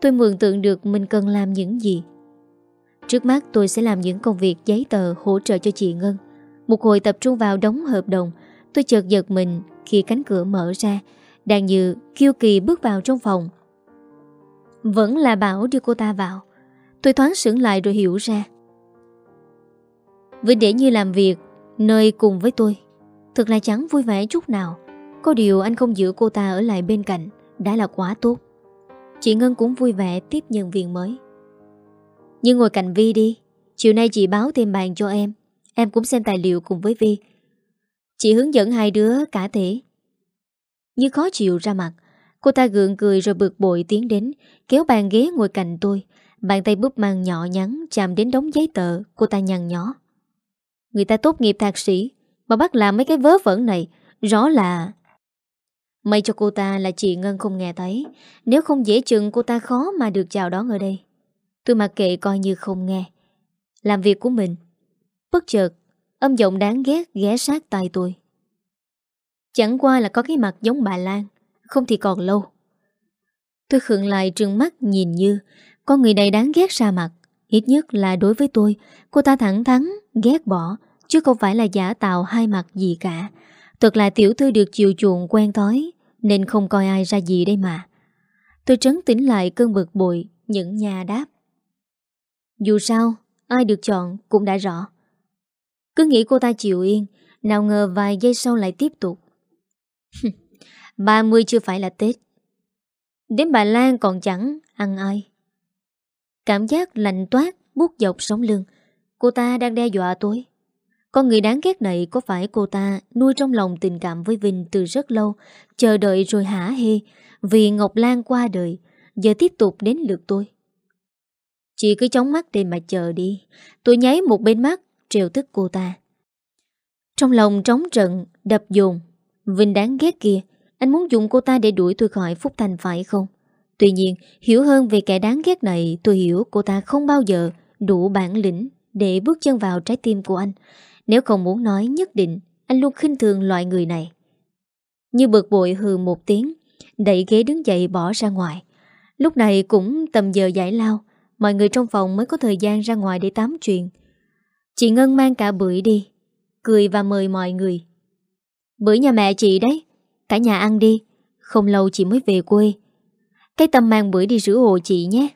Tôi mường tượng được mình cần làm những gì. Trước mắt tôi sẽ làm những công việc giấy tờ hỗ trợ cho chị Ngân. Một hồi tập trung vào đóng hợp đồng, tôi chợt giật mình khi cánh cửa mở ra. Đàn Như kiêu kỳ bước vào trong phòng. Vẫn là Bảo đưa cô ta vào. Tôi thoáng sững lại rồi hiểu ra. Vĩnh để Như làm việc nơi cùng với tôi, thật là chẳng vui vẻ chút nào. Có điều anh không giữ cô ta ở lại bên cạnh đã là quá tốt. Chị Ngân cũng vui vẻ tiếp nhân viên mới. Như ngồi cạnh Vi đi. Chiều nay chị báo thêm bàn cho em. Em cũng xem tài liệu cùng với Vi. Chị hướng dẫn hai đứa cả thể. Như khó chịu ra mặt. Cô ta gượng cười rồi bực bội tiến đến, kéo bàn ghế ngồi cạnh tôi. Bàn tay búp mang nhỏ nhắn chạm đến đống giấy tờ. Cô ta nhăn nhó. Người ta tốt nghiệp thạc sĩ mà bắt làm mấy cái vớ vẩn này. Rõ là... May cho cô ta là chị Ngân không nghe thấy. Nếu không dễ chừng cô ta khó mà được chào đón ở đây. Tôi mặc kệ coi như không nghe. Làm việc của mình. Bất chợt âm giọng đáng ghét ghé sát tai tôi. Chẳng qua là có cái mặt giống bà Lan, không thì còn lâu. Tôi khựng lại trừng mắt nhìn Như. Con người này đáng ghét ra mặt. Ít nhất là đối với tôi. Cô ta thẳng thắn, ghét bỏ, chứ không phải là giả tạo hai mặt gì cả. Thật là tiểu thư được chiều chuộng quen thói, nên không coi ai ra gì đây mà. Tôi trấn tĩnh lại cơn bực bội, những nhà đáp. Dù sao, ai được chọn cũng đã rõ. Cứ nghĩ cô ta chịu yên, nào ngờ vài giây sau lại tiếp tục. ba mươi chưa phải là Tết. Đến bà Lan còn chẳng ăn ai. Cảm giác lạnh toát, buốt dọc sống lưng. Cô ta đang đe dọa tôi. Con người đáng ghét này có phải cô ta nuôi trong lòng tình cảm với Vinh từ rất lâu, chờ đợi rồi hả hê, vì Ngọc Lan qua đời, giờ tiếp tục đến lượt tôi. Chị cứ chóng mắt để mà chờ đi. Tôi nháy một bên mắt, trêu tức cô ta. Trong lòng trống trận, đập dồn. Vinh đáng ghét kia, anh muốn dùng cô ta để đuổi tôi khỏi Phúc Thanh phải không? Tuy nhiên, hiểu hơn về kẻ đáng ghét này, tôi hiểu cô ta không bao giờ đủ bản lĩnh để bước chân vào trái tim của anh. Nếu không muốn nói nhất định, anh luôn khinh thường loại người này. Như bực bội hừ một tiếng, đẩy ghế đứng dậy bỏ ra ngoài. Lúc này cũng tầm giờ giải lao, mọi người trong phòng mới có thời gian ra ngoài để tám chuyện. Chị Ngân mang cả bưởi đi, cười và mời mọi người. Bữa nhà mẹ chị đấy, cả nhà ăn đi, không lâu chị mới về quê. Cái Tâm mang bưởi đi rửa hộ chị nhé.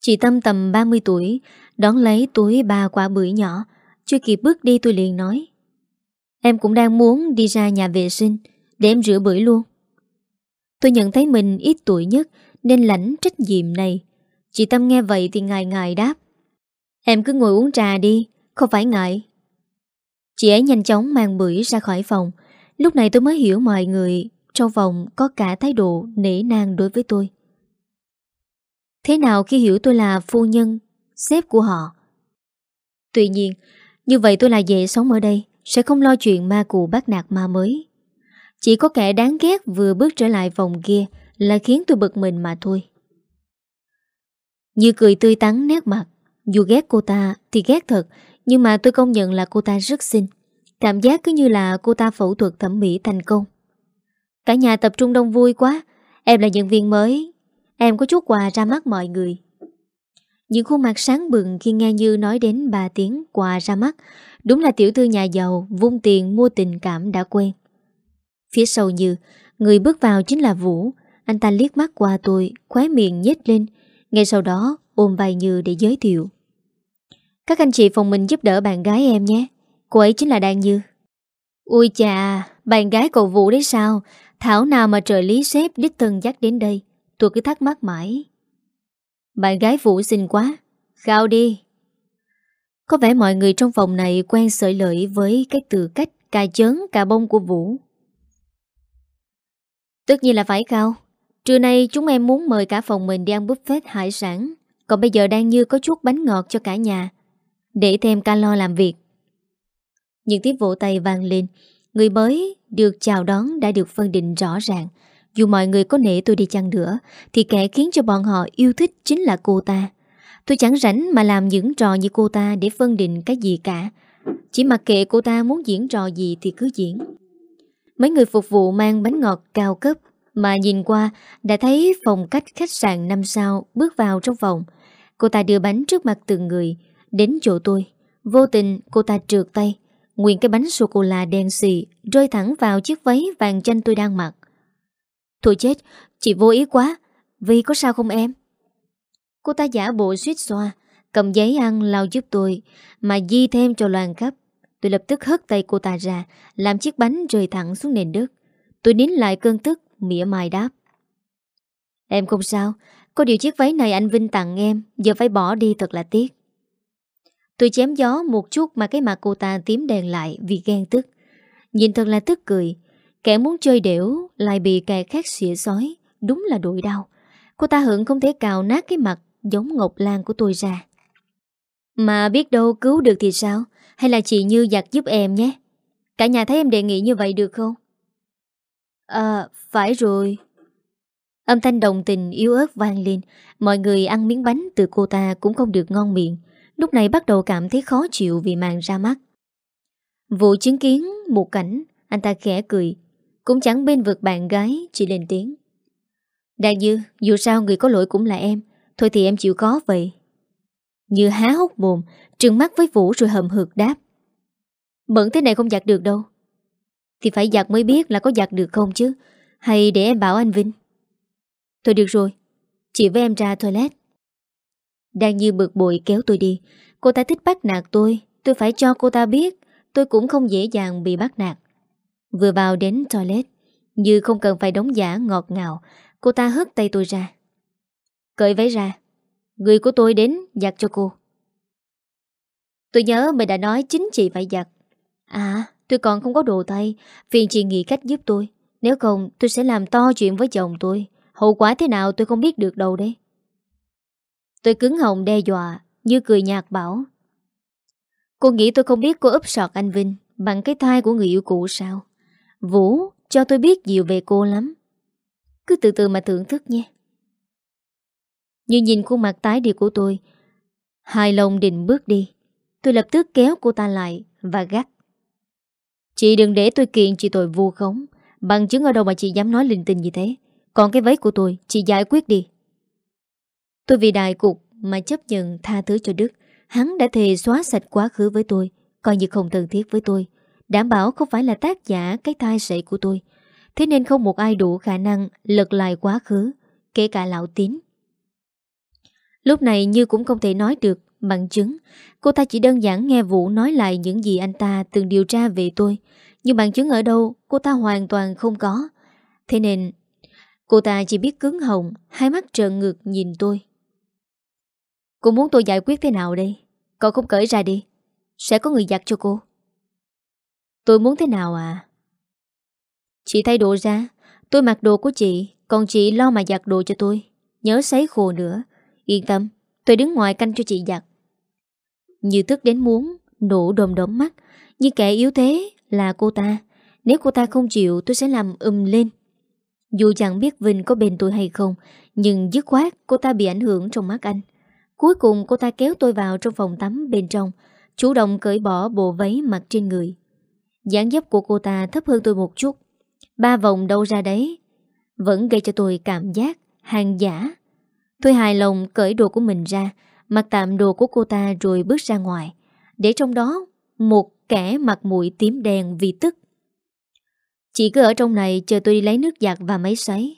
Chị Tâm tầm ba mươi tuổi, đón lấy túi ba quả bưởi nhỏ. Chưa kịp bước đi tôi liền nói. Em cũng đang muốn đi ra nhà vệ sinh, để em rửa bưởi luôn. Tôi nhận thấy mình ít tuổi nhất nên lãnh trách nhiệm này. Chị Tâm nghe vậy thì ngại ngại đáp. Em cứ ngồi uống trà đi, không phải ngại. Chị ấy nhanh chóng mang bưởi ra khỏi phòng. Lúc này tôi mới hiểu mọi người trong phòng có cả thái độ nể nang đối với tôi. Thế nào khi hiểu tôi là phu nhân, sếp của họ? Tuy nhiên, như vậy tôi là dễ sống ở đây, sẽ không lo chuyện ma cù bắt nạt ma mới. Chỉ có kẻ đáng ghét vừa bước trở lại vòng kia là khiến tôi bực mình mà thôi. Như cười tươi tắn nét mặt. Dù ghét cô ta thì ghét thật, nhưng mà tôi công nhận là cô ta rất xinh. Cảm giác cứ như là cô ta phẫu thuật thẩm mỹ thành công. Cả nhà tập trung đông vui quá. Em là nhân viên mới, em có chút quà ra mắt mọi người. Những khuôn mặt sáng bừng khi nghe Như nói đến ba tiếng quà ra mắt. Đúng là tiểu thư nhà giàu vung tiền mua tình cảm đã quen. Phía sau Như, người bước vào chính là Vũ. Anh ta liếc mắt qua tôi, khóe miệng nhếch lên. Ngay sau đó ôm vai Như để giới thiệu. Các anh chị phòng mình giúp đỡ bạn gái em nhé. Cô ấy chính là Đan Như. Ui chà, bạn gái cậu Vũ đấy sao? Thảo nào mà trợ lý sếp đích thân dắt đến đây. Tôi cứ thắc mắc mãi. Bạn gái Vũ xinh quá, khao đi. Có vẻ mọi người trong phòng này quen sợi lợi với cái từ cách cà chớn cà bông của Vũ. Tất nhiên là phải khao. Trưa nay chúng em muốn mời cả phòng mình đi ăn buffet hải sản. Còn bây giờ Đan Như có chút bánh ngọt cho cả nhà, để thêm calo làm việc. Những tiếng vỗ tay vang lên. Người mới được chào đón đã được phân định rõ ràng. Dù mọi người có nể tôi đi chăng nữa thì kẻ khiến cho bọn họ yêu thích chính là cô ta. Tôi chẳng rảnh mà làm những trò như cô ta để phân định cái gì cả. Chỉ mặc kệ cô ta muốn diễn trò gì thì cứ diễn. Mấy người phục vụ mang bánh ngọt cao cấp mà nhìn qua đã thấy phòng cách khách sạn năm sao. Bước vào trong phòng, cô ta đưa bánh trước mặt từng người. Đến chỗ tôi, vô tình cô ta trượt tay, nguyên cái bánh sô-cô-la đen xì rơi thẳng vào chiếc váy vàng chanh tôi đang mặc. Thôi chết, chị vô ý quá. Vì có sao không em? Cô ta giả bộ suýt xoa, cầm giấy ăn lau giúp tôi mà di thêm cho loàn khắp. Tôi lập tức hất tay cô ta ra, làm chiếc bánh rơi thẳng xuống nền đất. Tôi nín lại cơn tức, mỉa mai đáp: em không sao, có điều chiếc váy này anh Vinh tặng em, giờ phải bỏ đi thật là tiếc. Tôi chém gió một chút mà cái mặt cô ta tím đèn lại vì ghen tức. Nhìn thật là tức cười, kẻ muốn chơi đểu lại bị kẻ khác xỉa xói, đúng là đội đau. Cô ta hận không thể cào nát cái mặt giống Ngọc Lan của tôi ra. Mà biết đâu cứu được thì sao? Hay là chị Như giặt giúp em nhé. Cả nhà thấy em đề nghị như vậy được không? À, phải rồi. Âm thanh đồng tình yếu ớt vang lên. Mọi người ăn miếng bánh từ cô ta cũng không được ngon miệng. Lúc này bắt đầu cảm thấy khó chịu vì màn ra mắt. Vụ chứng kiến một cảnh, anh ta khẽ cười, cũng chẳng bên vực bạn gái, chỉ lên tiếng: Đại Như, dù sao người có lỗi cũng là em, thôi thì em chịu khó vậy. Như há hốc mồm, trừng mắt với Vũ rồi hậm hực đáp: Bẩn thế này không giặt được đâu. Thì phải giặt mới biết là có giặt được không chứ. Hay để em bảo anh Vinh. Thôi được rồi, chị với em ra toilet. Đang Như bực bội kéo tôi đi. Cô ta thích bắt nạt tôi, tôi phải cho cô ta biết tôi cũng không dễ dàng bị bắt nạt. Vừa vào đến toilet, Như không cần phải đóng giả ngọt ngào, cô ta hất tay tôi ra: Cởi váy ra, người của tôi đến giặt cho cô. Tôi nhớ mày đã nói chính chị phải giặt. À, tôi còn không có đồ tay, phiền chị nghĩ cách giúp tôi. Nếu không tôi sẽ làm to chuyện với chồng tôi, hậu quả thế nào tôi không biết được đâu đấy. Tôi cứng họng đe dọa. Như cười nhạt bảo: Cô nghĩ tôi không biết cô úp sọt anh Vinh bằng cái thai của người yêu cũ sao? Vũ cho tôi biết nhiều về cô lắm, cứ từ từ mà thưởng thức nhé. Như nhìn khuôn mặt tái đi của tôi, hài lòng định bước đi. Tôi lập tức kéo cô ta lại và gắt: Chị đừng để tôi kiện chị tội vu khống. Bằng chứng ở đâu mà chị dám nói linh tinh như thế? Còn cái váy của tôi, chị giải quyết đi. Tôi vì đại cục mà chấp nhận tha thứ cho Đức. Hắn đã thề xóa sạch quá khứ với tôi, coi như không thân thiết với tôi, đảm bảo không phải là tác giả cái tai sậy của tôi. Thế nên không một ai đủ khả năng lật lại quá khứ, kể cả lão Tín. Lúc này Như cũng không thể nói được bằng chứng. Cô ta chỉ đơn giản nghe Vũ nói lại những gì anh ta từng điều tra về tôi, nhưng bằng chứng ở đâu cô ta hoàn toàn không có. Thế nên cô ta chỉ biết cứng họng, hai mắt trợn ngược nhìn tôi: Cô muốn tôi giải quyết thế nào đây? Cậu không cởi ra đi, sẽ có người giặt cho cô. Tôi muốn thế nào à? Chị thay đồ ra, tôi mặc đồ của chị, còn chị lo mà giặt đồ cho tôi. Nhớ sấy khô nữa. Yên tâm, tôi đứng ngoài canh cho chị giặt. Như tức đến muốn nổ đồm đóm mắt, nhưng kẻ yếu thế là cô ta. Nếu cô ta không chịu, tôi sẽ làm ầm lên. Dù chẳng biết Vinh có bên tôi hay không, nhưng dứt khoát cô ta bị ảnh hưởng trong mắt anh. Cuối cùng cô ta kéo tôi vào trong phòng tắm bên trong, chủ động cởi bỏ bộ váy mặc trên người. Dáng dấp của cô ta thấp hơn tôi một chút, ba vòng đâu ra đấy, vẫn gây cho tôi cảm giác hàng giả. Tôi hài lòng cởi đồ của mình ra, mặc tạm đồ của cô ta rồi bước ra ngoài, để trong đó một kẻ mặt mũi tím đen vì tức: Chị cứ ở trong này chờ tôi đi lấy nước giặt và máy sấy.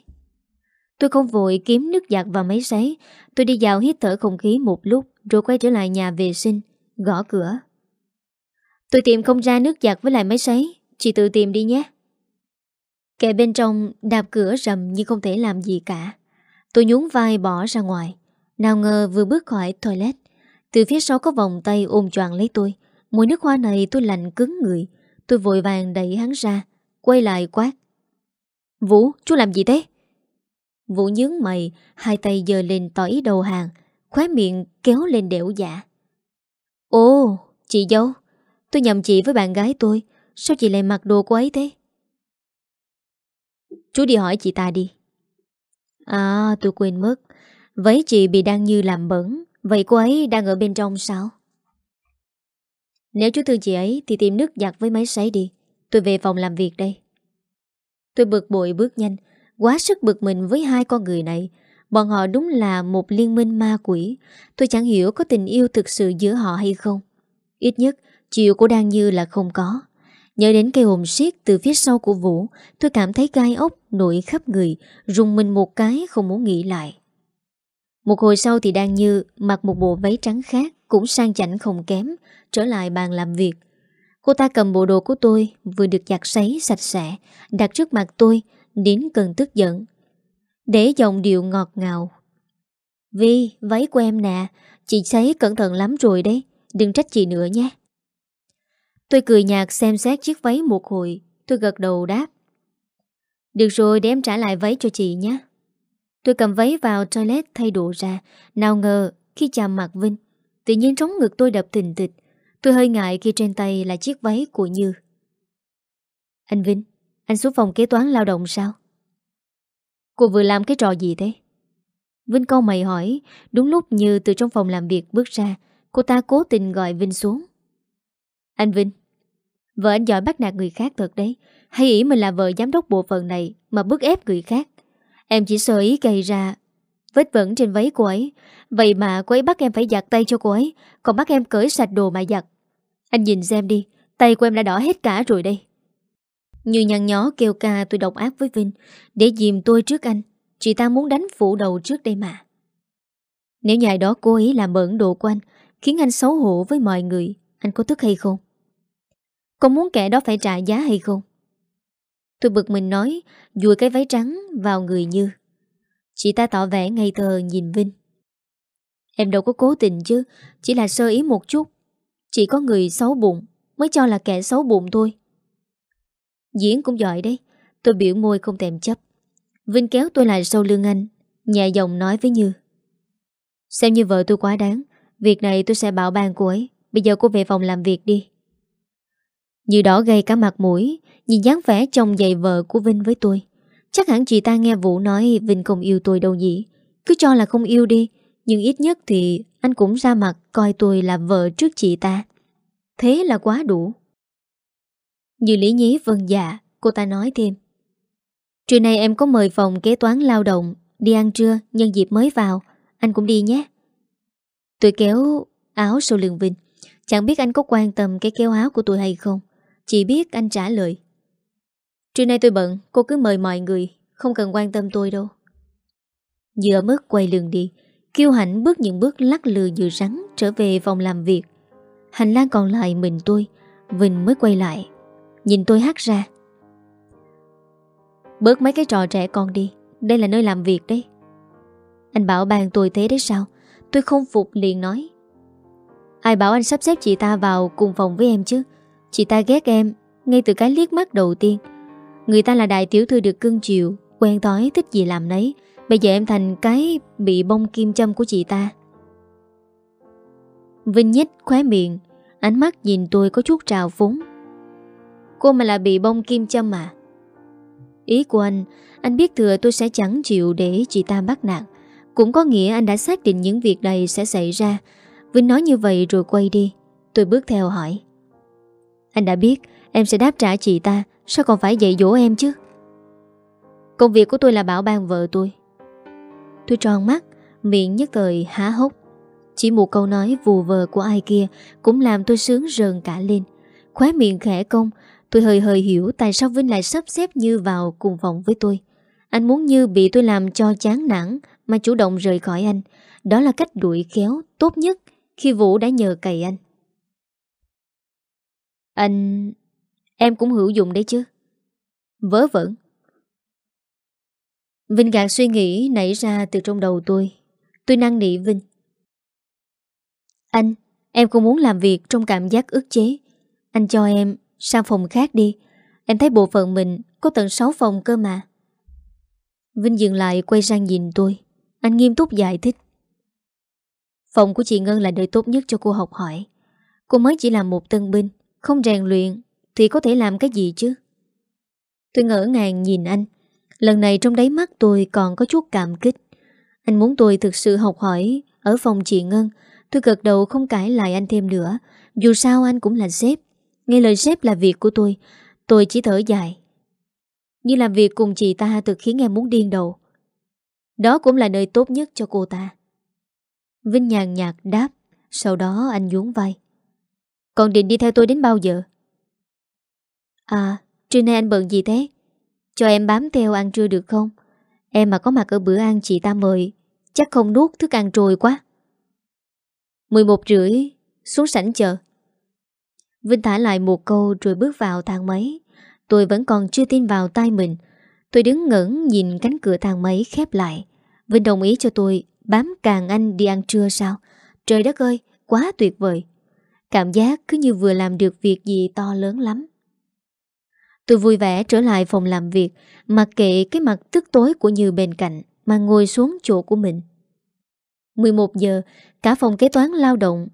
Tôi không vội kiếm nước giặt và máy sấy, tôi đi vào hít thở không khí một lúc rồi quay trở lại nhà vệ sinh, gõ cửa. Tôi tìm không ra nước giặt với lại máy sấy, chị tự tìm đi nhé. Kẻ bên trong đạp cửa rầm nhưng không thể làm gì cả. Tôi nhún vai bỏ ra ngoài. Nào ngờ vừa bước khỏi toilet, từ phía sau có vòng tay ôm choàng lấy tôi. Mùi nước hoa này tôi lạnh cứng người. Tôi vội vàng đẩy hắn ra, quay lại quát: Vũ, chú làm gì thế? Vũ nhướng mày, hai tay giơ lên tỏ ý đầu hàng, khóe miệng kéo lên đểu dạ: Ồ, chị dâu, tôi nhầm chị với bạn gái tôi, sao chị lại mặc đồ cô ấy thế? Chú đi hỏi chị ta đi. À, tôi quên mất, váy chị bị Đang Như làm bẩn, vậy cô ấy đang ở bên trong sao? Nếu chú thương chị ấy thì tìm nước giặt với máy sấy đi, tôi về phòng làm việc đây. Tôi bực bội bước nhanh, quá sức bực mình với hai con người này. Bọn họ đúng là một liên minh ma quỷ. Tôi chẳng hiểu có tình yêu thực sự giữa họ hay không. Ít nhất chiều của Đan Như là không có. Nhớ đến cây hồn siết từ phía sau của Vũ, tôi cảm thấy gai ốc nổi khắp người, rùng mình một cái không muốn nghĩ lại. Một hồi sau thì Đan Như mặc một bộ váy trắng khác, cũng sang chảnh không kém, trở lại bàn làm việc. Cô ta cầm bộ đồ của tôi vừa được giặt sấy sạch sẽ, đặt trước mặt tôi đến cơn tức giận, để giọng điệu ngọt ngào. "Vi, váy của em nè, chị sấy cẩn thận lắm rồi đấy, đừng trách chị nữa nhé." Tôi cười nhạt xem xét chiếc váy một hồi, tôi gật đầu đáp. "Được rồi, để em trả lại váy cho chị nhé." Tôi cầm váy vào toilet thay đồ ra, nào ngờ khi chạm mặt Vinh, tự nhiên trống ngực tôi đập thình thịch. Tôi hơi ngại khi trên tay là chiếc váy của Như. "Anh Vinh, anh xuống phòng kế toán lao động sao?" "Cô vừa làm cái trò gì thế?" Vinh cau mày hỏi, đúng lúc Như từ trong phòng làm việc bước ra, cô ta cố tình gọi Vinh xuống. "Anh Vinh, vợ anh giỏi bắt nạt người khác thật đấy, hay ý mình là vợ giám đốc bộ phận này mà bức ép người khác. Em chỉ sơ ý gây ra vết vẩn trên váy cô ấy, vậy mà cô ấy bắt em phải giặt tay cho cô ấy, còn bắt em cởi sạch đồ mà giặt. Anh nhìn xem đi, tay của em đã đỏ hết cả rồi đây." Như nhăn nhó kêu ca tôi độc ác với Vinh, để dìm tôi trước anh. Chị ta muốn đánh phủ đầu trước đây mà. Nếu nhà đó cố ý làm bẩn đồ của anh, khiến anh xấu hổ với mọi người, anh có tức hay không? Có muốn kẻ đó phải trả giá hay không? Tôi bực mình nói, vùi cái váy trắng vào người Như. Chị ta tỏ vẻ ngây thơ nhìn Vinh. "Em đâu có cố tình chứ, chỉ là sơ ý một chút. Chỉ có người xấu bụng mới cho là kẻ xấu bụng thôi." "Diễn cũng giỏi đấy." Tôi biểu môi không thèm chấp. Vinh kéo tôi lại sau lưng anh, nhẹ giọng nói với Như. "Xem như vợ tôi quá đáng, việc này tôi sẽ bảo ban cô ấy. Bây giờ cô về phòng làm việc đi." Như đỏ gay cả mặt mũi, nhìn dáng vẻ chồng dạy vợ của Vinh với tôi. Chắc hẳn chị ta nghe Vũ nói Vinh không yêu tôi đâu nhỉ. Cứ cho là không yêu đi, nhưng ít nhất thì anh cũng ra mặt coi tôi là vợ trước chị ta. Thế là quá đủ. Như lý nhí vâng dạ, cô ta nói thêm. "Trưa nay em có mời phòng kế toán lao động đi ăn trưa nhân dịp mới vào, anh cũng đi nhé." Tôi kéo áo sau lưng Vinh. Chẳng biết anh có quan tâm cái kéo áo của tôi hay không, chỉ biết anh trả lời. "Trưa nay tôi bận, cô cứ mời mọi người, không cần quan tâm tôi đâu." Dựa mức quay lưng đi, kiêu hãnh bước những bước lắc lư như rắn trở về phòng làm việc. Hành lang còn lại mình tôi, Vinh mới quay lại, nhìn tôi hắt ra. "Bớt mấy cái trò trẻ con đi, đây là nơi làm việc đấy." "Anh bảo bàn tôi thế đấy sao?" Tôi không phục liền nói. "Ai bảo anh sắp xếp chị ta vào cùng phòng với em chứ? Chị ta ghét em ngay từ cái liếc mắt đầu tiên. Người ta là đại tiểu thư được cưng chiều, quen thói thích gì làm nấy. Bây giờ em thành cái bị bông kim châm của chị ta." Vinh nhếch khóe miệng, ánh mắt nhìn tôi có chút trào phúng. "Cô mà là bị bông kim châm mà?" "Ý của anh, anh biết thừa tôi sẽ chẳng chịu để chị ta bắt nạt. Cũng có nghĩa anh đã xác định những việc này sẽ xảy ra." Vinh nói như vậy rồi quay đi. Tôi bước theo hỏi. "Anh đã biết em sẽ đáp trả chị ta, sao còn phải dạy dỗ em chứ?" "Công việc của tôi là bảo ban vợ tôi." Tôi tròn mắt, miệng nhất thời há hốc. Chỉ một câu nói vù vờ của ai kia cũng làm tôi sướng rờn cả lên. Khóe miệng khẽ cong, tôi hơi hơi hiểu tại sao Vinh lại sắp xếp Như vào cùng phòng với tôi. Anh muốn Như bị tôi làm cho chán nản mà chủ động rời khỏi anh. Đó là cách đuổi khéo tốt nhất khi Vũ đã nhờ cậy anh. "Anh... em cũng hữu dụng đấy chứ?" "Vớ vẩn." Vinh gạt suy nghĩ nảy ra từ trong đầu tôi. Tôi năn nỉ Vinh. "Anh, em cũng muốn làm việc trong cảm giác ức chế. Anh cho em sang phòng khác đi. Em thấy bộ phận mình có tận sáu phòng cơ mà." Vinh dừng lại quay sang nhìn tôi. Anh nghiêm túc giải thích. "Phòng của chị Ngân là nơi tốt nhất cho cô học hỏi. Cô mới chỉ là một tân binh, không rèn luyện thì có thể làm cái gì chứ?" Tôi ngỡ ngàng nhìn anh. Lần này trong đáy mắt tôi còn có chút cảm kích. Anh muốn tôi thực sự học hỏi ở phòng chị Ngân. Tôi gật đầu không cãi lại anh thêm nữa. Dù sao anh cũng là sếp, nghe lời sếp là việc của tôi. Tôi chỉ thở dài. nhưng làm việc cùng chị ta thực khiến em muốn điên đầu. Đó cũng là nơi tốt nhất cho cô ta. Vinh nhàn nhạt đáp. Sau đó anh nhún vai. Còn định đi theo tôi đến bao giờ? À, trưa nay anh bận gì thế? Cho em bám theo ăn trưa được không? Em mà có mặt ở bữa ăn chị ta mời, chắc không nuốt thức ăn trôi quá. mười một rưỡi, xuống sảnh chờ. Vinh thả lại một câu rồi bước vào thang máy. Tôi vẫn còn chưa tin vào tai mình. Tôi đứng ngẩn nhìn cánh cửa thang máy khép lại. Vinh đồng ý cho tôi bám càng anh đi ăn trưa sao? Trời đất ơi, quá tuyệt vời. Cảm giác cứ như vừa làm được việc gì to lớn lắm. Tôi vui vẻ trở lại phòng làm việc, mặc kệ cái mặt tức tối của Như bên cạnh, mà ngồi xuống chỗ của mình. mười một giờ, cả phòng kế toán lao động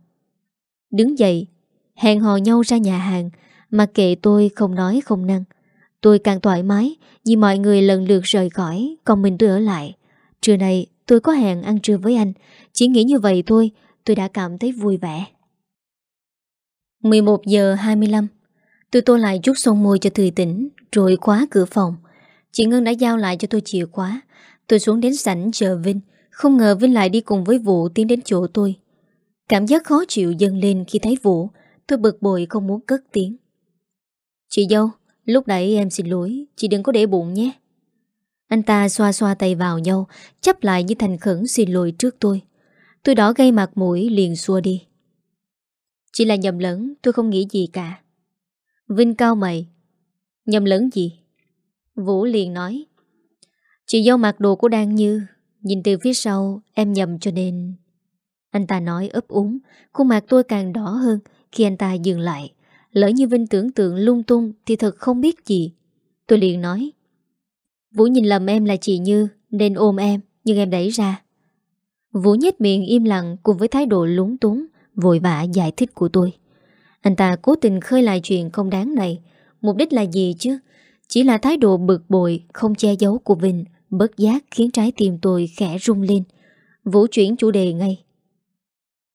đứng dậy, hẹn hò nhau ra nhà hàng. Mặc kệ tôi không nói không năng. Tôi càng thoải mái vì mọi người lần lượt rời khỏi, còn mình tôi ở lại. Trưa nay tôi có hẹn ăn trưa với anh. Chỉ nghĩ như vậy thôi, tôi đã cảm thấy vui vẻ. mười một giờ hai mươi lăm, tôi tô lại chút son môi cho thư tỉnh, rồi khóa cửa phòng. Chị Ngân đã giao lại cho tôi chìa khóa. Tôi xuống đến sảnh chờ Vinh. Không ngờ Vinh lại đi cùng với Vũ tiến đến chỗ tôi. Cảm giác khó chịu dâng lên khi thấy Vũ. Tôi bực bội không muốn cất tiếng. Chị dâu, lúc nãy em xin lỗi, chị đừng có để bụng nhé. Anh ta xoa xoa tay vào nhau, chắp lại như thành khẩn xin lỗi trước tôi. Tôi đỏ gay mặt mũi liền xua đi. Chỉ là nhầm lẫn, tôi không nghĩ gì cả. Vinh cau mày. Nhầm lẫn gì? Vũ liền nói. Chị dâu mặc đồ của Đan Như, nhìn từ phía sau em nhầm cho nên... Anh ta nói ấp úng, khuôn mặt tôi càng đỏ hơn khi anh ta dừng lại. Lỡ như Vinh tưởng tượng lung tung thì thật không biết gì. Tôi liền nói. Vũ nhìn lầm em là chị Như nên ôm em, nhưng em đẩy ra. Vũ nhếch miệng im lặng cùng với thái độ lúng túng, vội vã giải thích của tôi. Anh ta cố tình khơi lại chuyện không đáng này. Mục đích là gì chứ? Chỉ là thái độ bực bội, không che giấu của Vinh, bất giác khiến trái tim tôi khẽ rung lên. Vũ chuyển chủ đề ngay.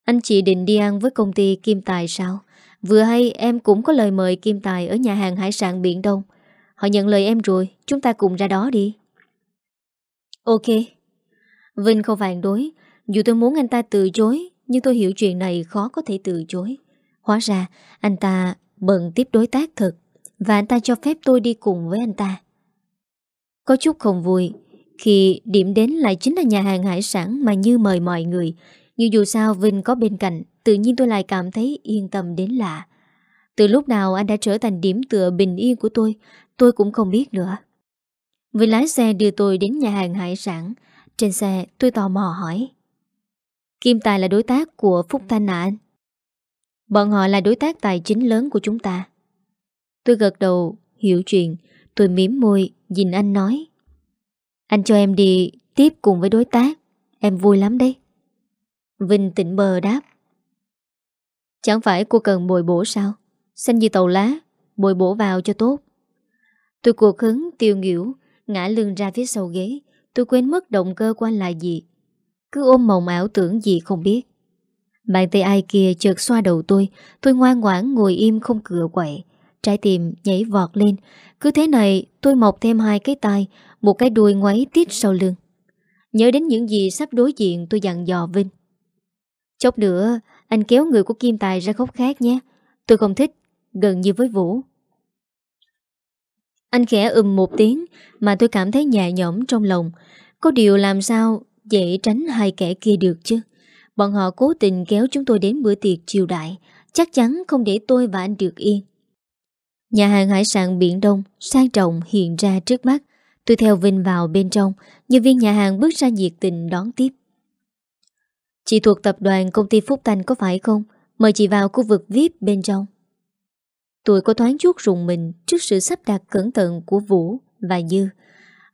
Anh chị định đi ăn với công ty Kim Tài sao? Vừa hay em cũng có lời mời Kim Tài ở nhà hàng hải sản Biển Đông. Họ nhận lời em rồi, chúng ta cùng ra đó đi. Ok. Vinh không phản đối. Dù tôi muốn anh ta từ chối, nhưng tôi hiểu chuyện này khó có thể từ chối. Hóa ra anh ta bận tiếp đối tác thật, và anh ta cho phép tôi đi cùng với anh ta. Có chút không vui khi điểm đến lại chính là nhà hàng hải sản mà Như mời mọi người. Nhưng dù sao Vinh có bên cạnh, tự nhiên tôi lại cảm thấy yên tâm đến lạ. Từ lúc nào anh đã trở thành điểm tựa bình yên của tôi, tôi cũng không biết nữa. Vinh lái xe đưa tôi đến nhà hàng hải sản. Trên xe tôi tò mò hỏi. Kim Tài là đối tác của Phúc Thanh à anh? Bọn họ là đối tác tài chính lớn của chúng ta. Tôi gật đầu, hiểu chuyện. Tôi mím môi, nhìn anh nói. Anh cho em đi tiếp cùng với đối tác, em vui lắm đấy. Vinh tỉnh bờ đáp. Chẳng phải cô cần bồi bổ sao? Xanh như tàu lá, bồi bổ vào cho tốt. Tôi cuộc hứng tiêu nghỉu, ngã lưng ra phía sau ghế. Tôi quên mất động cơ của anh là gì, cứ ôm mộng ảo tưởng gì không biết. Bàn tay ai kia chợt xoa đầu tôi. Tôi ngoan ngoãn ngồi im không cựa quậy. Trái tim nhảy vọt lên. Cứ thế này tôi mọc thêm hai cái tai, một cái đuôi ngoáy tít sau lưng. Nhớ đến những gì sắp đối diện, tôi dặn dò Vinh. Chốc nữa anh kéo người của Kim Tài ra góc khác nhé. Tôi không thích, gần như với Vũ. Anh khẽ ừm một tiếng mà tôi cảm thấy nhẹ nhõm trong lòng. Có điều làm sao dễ tránh hai kẻ kia được chứ. Bọn họ cố tình kéo chúng tôi đến bữa tiệc chiều đại, chắc chắn không để tôi và anh được yên. Nhà hàng hải sản Biển Đông sang trọng hiện ra trước mắt. Tôi theo Vinh vào bên trong. Nhân viên nhà hàng bước ra nhiệt tình đón tiếp. Chị thuộc tập đoàn công ty Phúc Thanh có phải không? Mời chị vào khu vực vi ai pi bên trong. Tôi có thoáng chút rùng mình trước sự sắp đặt cẩn thận của Vũ và Như.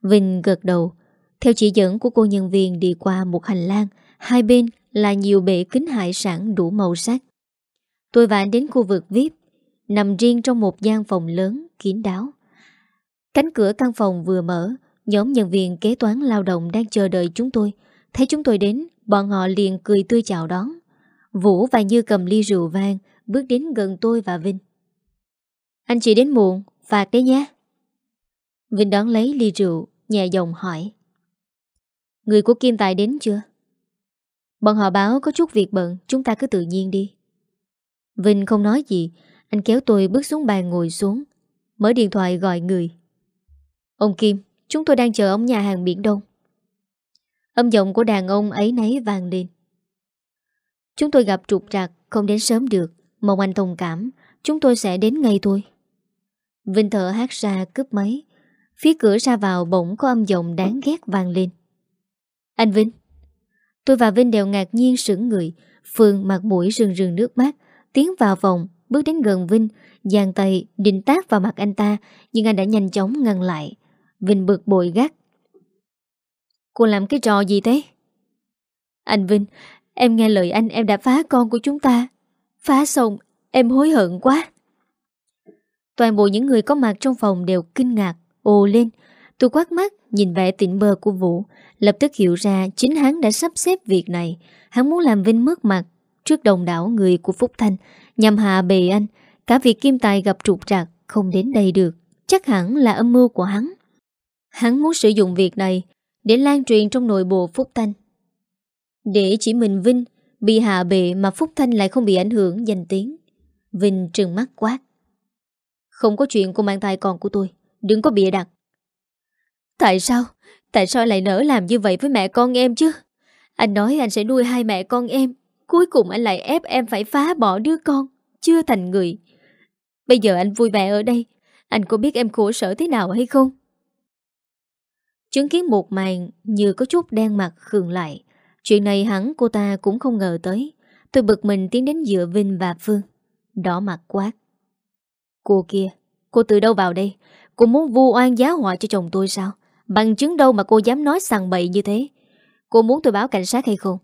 Vinh gật đầu, theo chỉ dẫn của cô nhân viên đi qua một hành lang, hai bên là nhiều bể kính hải sản đủ màu sắc. Tôi và anh đến khu vực vi ai pi, nằm riêng trong một gian phòng lớn, kín đáo. Cánh cửa căn phòng vừa mở, nhóm nhân viên kế toán lao động đang chờ đợi chúng tôi. Thấy chúng tôi đến, bọn họ liền cười tươi chào đón. Vũ và Như cầm ly rượu vang, bước đến gần tôi và Vinh. Anh chị đến muộn, phạt đấy nhé. Vinh đón lấy ly rượu, nhẹ giọng hỏi: Người của Kim Tài đến chưa? Bọn họ báo có chút việc bận, chúng ta cứ tự nhiên đi. Vinh không nói gì. Anh kéo tôi bước xuống bàn ngồi xuống, mở điện thoại gọi người. Ông Kim, chúng tôi đang chờ ông nhà hàng Biển Đông. Âm giọng của đàn ông ấy nấy vang lên. Chúng tôi gặp trục trặc, không đến sớm được, mong anh thông cảm, chúng tôi sẽ đến ngay thôi. Vinh thở hát ra cướp máy. Phía cửa ra vào bỗng có âm giọng đáng ghét vang lên. Anh Vinh. Tôi và Vinh đều ngạc nhiên sững người. Phương mặt mũi rừng rừng nước mắt, tiến vào phòng, bước đến gần Vinh, giang tay định tát vào mặt anh ta, nhưng anh đã nhanh chóng ngăn lại. Vinh bực bội gắt: Cô làm cái trò gì thế? Anh Vinh, em nghe lời anh, em đã phá con của chúng ta. Phá xong em hối hận quá. Toàn bộ những người có mặt trong phòng đều kinh ngạc ồ lên. Tôi quát mắt nhìn vẻ tỉnh bơ của Vũ, lập tức hiểu ra chính hắn đã sắp xếp việc này. Hắn muốn làm Vinh mất mặt trước đồng đảo người của Phúc Thanh, nhằm hạ bệ anh. Cả việc Kim Tài gặp trục trặc không đến đây được chắc hẳn là âm mưu của hắn. Hắn muốn sử dụng việc này để lan truyền trong nội bộ Phúc Thanh, để chỉ mình Vinh bị hạ bệ mà Phúc Thanh lại không bị ảnh hưởng danh tiếng. Vinh trừng mắt quát: Không có chuyện cô mang thai con của tôi, đừng có bịa đặt. Tại sao? Tại sao lại nỡ làm như vậy với mẹ con em chứ? Anh nói anh sẽ nuôi hai mẹ con em, cuối cùng anh lại ép em phải phá bỏ đứa con chưa thành người. Bây giờ anh vui vẻ ở đây, anh có biết em khổ sở thế nào hay không? Chứng kiến một màn, Như có chút đen mặt khựng lại. Chuyện này hẳn cô ta cũng không ngờ tới. Tôi bực mình tiến đến giữa Vinh và Phương, đỏ mặt quát: Cô kia, cô từ đâu vào đây? Cô muốn vu oan giá họa cho chồng tôi sao? Bằng chứng đâu mà cô dám nói sằng bậy như thế? Cô muốn tôi báo cảnh sát hay không?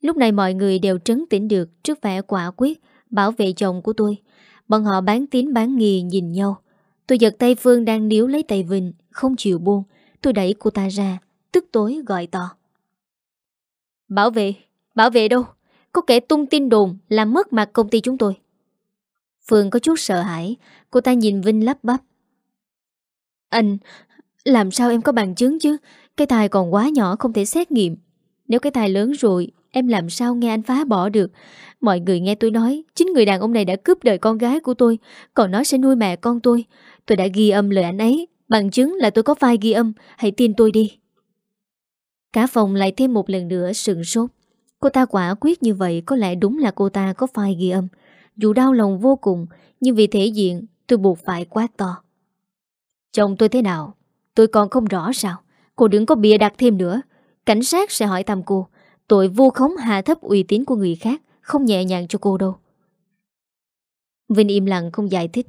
Lúc này mọi người đều trấn tĩnh được trước vẻ quả quyết bảo vệ chồng của tôi. Bọn họ bán tín bán nghi nhìn nhau. Tôi giật tay Phương đang níu lấy tay Vinh, không chịu buông. Tôi đẩy cô ta ra, tức tối gọi to: Bảo vệ, bảo vệ đâu? Có kẻ tung tin đồn làm mất mặt công ty chúng tôi. Phương có chút sợ hãi, cô ta nhìn Vinh lắp bắp: Anh, làm sao em có bằng chứng chứ? Cái thai còn quá nhỏ không thể xét nghiệm. Nếu cái thai lớn rồi, em làm sao nghe anh phá bỏ được? Mọi người nghe tôi nói, chính người đàn ông này đã cướp đời con gái của tôi, còn nói sẽ nuôi mẹ con tôi. Tôi đã ghi âm lời anh ấy, bằng chứng là tôi có file ghi âm, hãy tin tôi đi. Cả phòng lại thêm một lần nữa sửng sốt. Cô ta quả quyết như vậy, có lẽ đúng là cô ta có file ghi âm. Dù đau lòng vô cùng, nhưng vì thể diện, tôi buộc phải quát to: Chồng tôi thế nào? Tôi còn không rõ sao? Cô đừng có bịa đặt thêm nữa. Cảnh sát sẽ hỏi thăm cô. Tội vu khống hạ thấp uy tín của người khác không nhẹ nhàng cho cô đâu. Vinh im lặng không giải thích.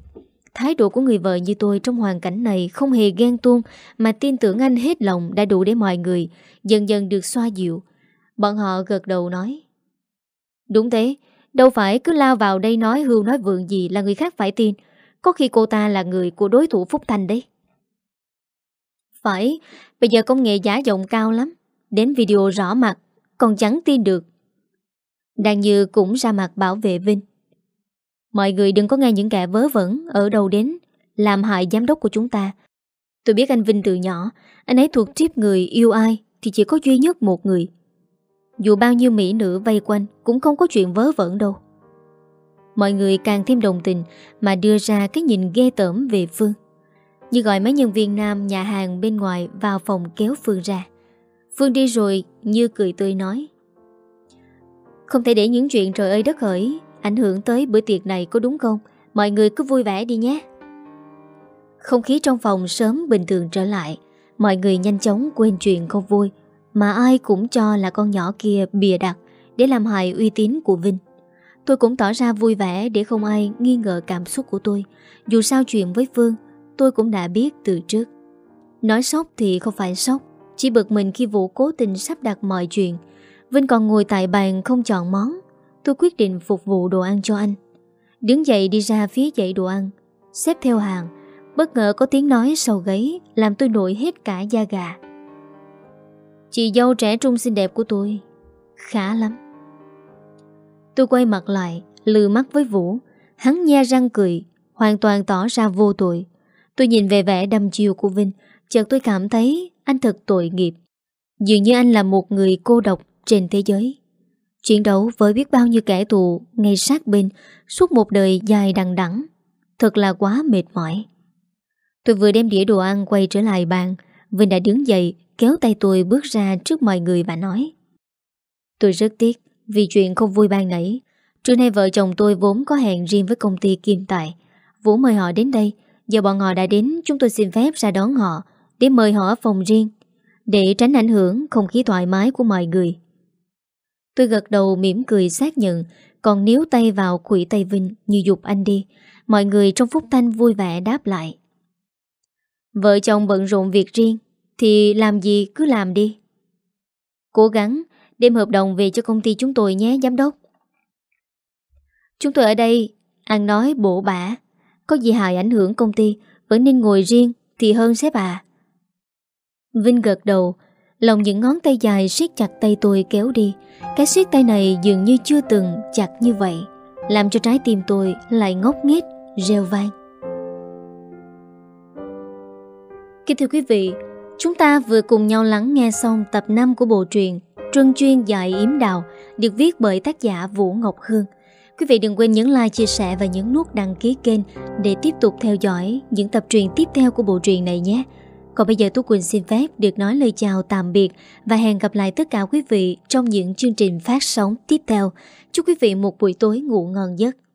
Thái độ của người vợ như tôi trong hoàn cảnh này không hề ghen tuông, mà tin tưởng anh hết lòng đã đủ để mọi người dần dần được xoa dịu. Bọn họ gật đầu nói: Đúng thế, đâu phải cứ lao vào đây nói hưu nói vượng gì là người khác phải tin. Có khi cô ta là người của đối thủ Phúc Thanh đấy. Phải, bây giờ công nghệ giả giọng cao lắm, đến video rõ mặt còn chẳng tin được. Đàn Như cũng ra mặt bảo vệ Vinh: Mọi người đừng có nghe những kẻ vớ vẩn ở đâu đến làm hại giám đốc của chúng ta. Tôi biết anh Vinh từ nhỏ, anh ấy thuộc tip người yêu ai thì chỉ có duy nhất một người. Dù bao nhiêu mỹ nữ vây quanh cũng không có chuyện vớ vẩn đâu. Mọi người càng thêm đồng tình mà đưa ra cái nhìn ghê tởm về Phương. Như gọi mấy nhân viên nam nhà hàng bên ngoài vào phòng kéo Phương ra. Phương đi rồi, Như cười tươi nói: Không thể để những chuyện trời ơi đất hỡi ảnh hưởng tới bữa tiệc này có đúng không? Mọi người cứ vui vẻ đi nhé. Không khí trong phòng sớm bình thường trở lại. Mọi người nhanh chóng quên chuyện không vui, mà ai cũng cho là con nhỏ kia bịa đặt để làm hại uy tín của Vinh. Tôi cũng tỏ ra vui vẻ để không ai nghi ngờ cảm xúc của tôi. Dù sao chuyện với Phương tôi cũng đã biết từ trước. Nói sốc thì không phải sốc, chỉ bực mình khi Vũ cố tình sắp đặt mọi chuyện. Vinh còn ngồi tại bàn không chọn món. Tôi quyết định phục vụ đồ ăn cho anh. Đứng dậy đi ra phía dãy đồ ăn, xếp theo hàng. Bất ngờ có tiếng nói sầu gáy làm tôi nổi hết cả da gà: Chị dâu trẻ trung xinh đẹp của tôi, khá lắm. Tôi quay mặt lại, lừ mắt với Vũ. Hắn nhe răng cười, hoàn toàn tỏ ra vô tội. Tôi nhìn về vẻ đăm chiêu của Vinh, chợt tôi cảm thấy anh thật tội nghiệp. Dường như anh là một người cô độc trên thế giới, chiến đấu với biết bao nhiêu kẻ thù ngay sát bên suốt một đời dài đằng đẵng. Thật là quá mệt mỏi. Tôi vừa đem đĩa đồ ăn quay trở lại bàn, Vinh đã đứng dậy kéo tay tôi bước ra trước mọi người và nói: Tôi rất tiếc vì chuyện không vui ban nãy. Trưa nay vợ chồng tôi vốn có hẹn riêng với công ty Kim Tài, Vũ mời họ đến đây. Giờ bọn họ đã đến, chúng tôi xin phép ra đón họ để mời họ ở phòng riêng, để tránh ảnh hưởng không khí thoải mái của mọi người. Tôi gật đầu mỉm cười xác nhận, còn níu tay vào khuỷu tay Vinh như dục anh đi. Mọi người trong Phúc Thanh vui vẻ đáp lại: Vợ chồng bận rộn việc riêng thì làm gì cứ làm đi. Cố gắng đem hợp đồng về cho công ty chúng tôi nhé giám đốc. Chúng tôi ở đây ăn nói bổ bả, có gì hại ảnh hưởng công ty, vẫn nên ngồi riêng thì hơn sếp à. Vinh gật đầu, lòng những ngón tay dài siết chặt tay tôi kéo đi. Cái siết tay này dường như chưa từng chặt như vậy, làm cho trái tim tôi lại ngốc nghếch, reo vang. Kính thưa quý vị, chúng ta vừa cùng nhau lắng nghe xong tập năm của bộ truyện Truân Chuyên Dải Yếm Đào, được viết bởi tác giả Vũ Ngọc Hương. Quý vị đừng quên nhấn like, chia sẻ và nhấn nút đăng ký kênh để tiếp tục theo dõi những tập truyện tiếp theo của bộ truyện này nhé. Còn bây giờ Tú Quỳnh xin phép được nói lời chào tạm biệt và hẹn gặp lại tất cả quý vị trong những chương trình phát sóng tiếp theo. Chúc quý vị một buổi tối ngủ ngon giấc.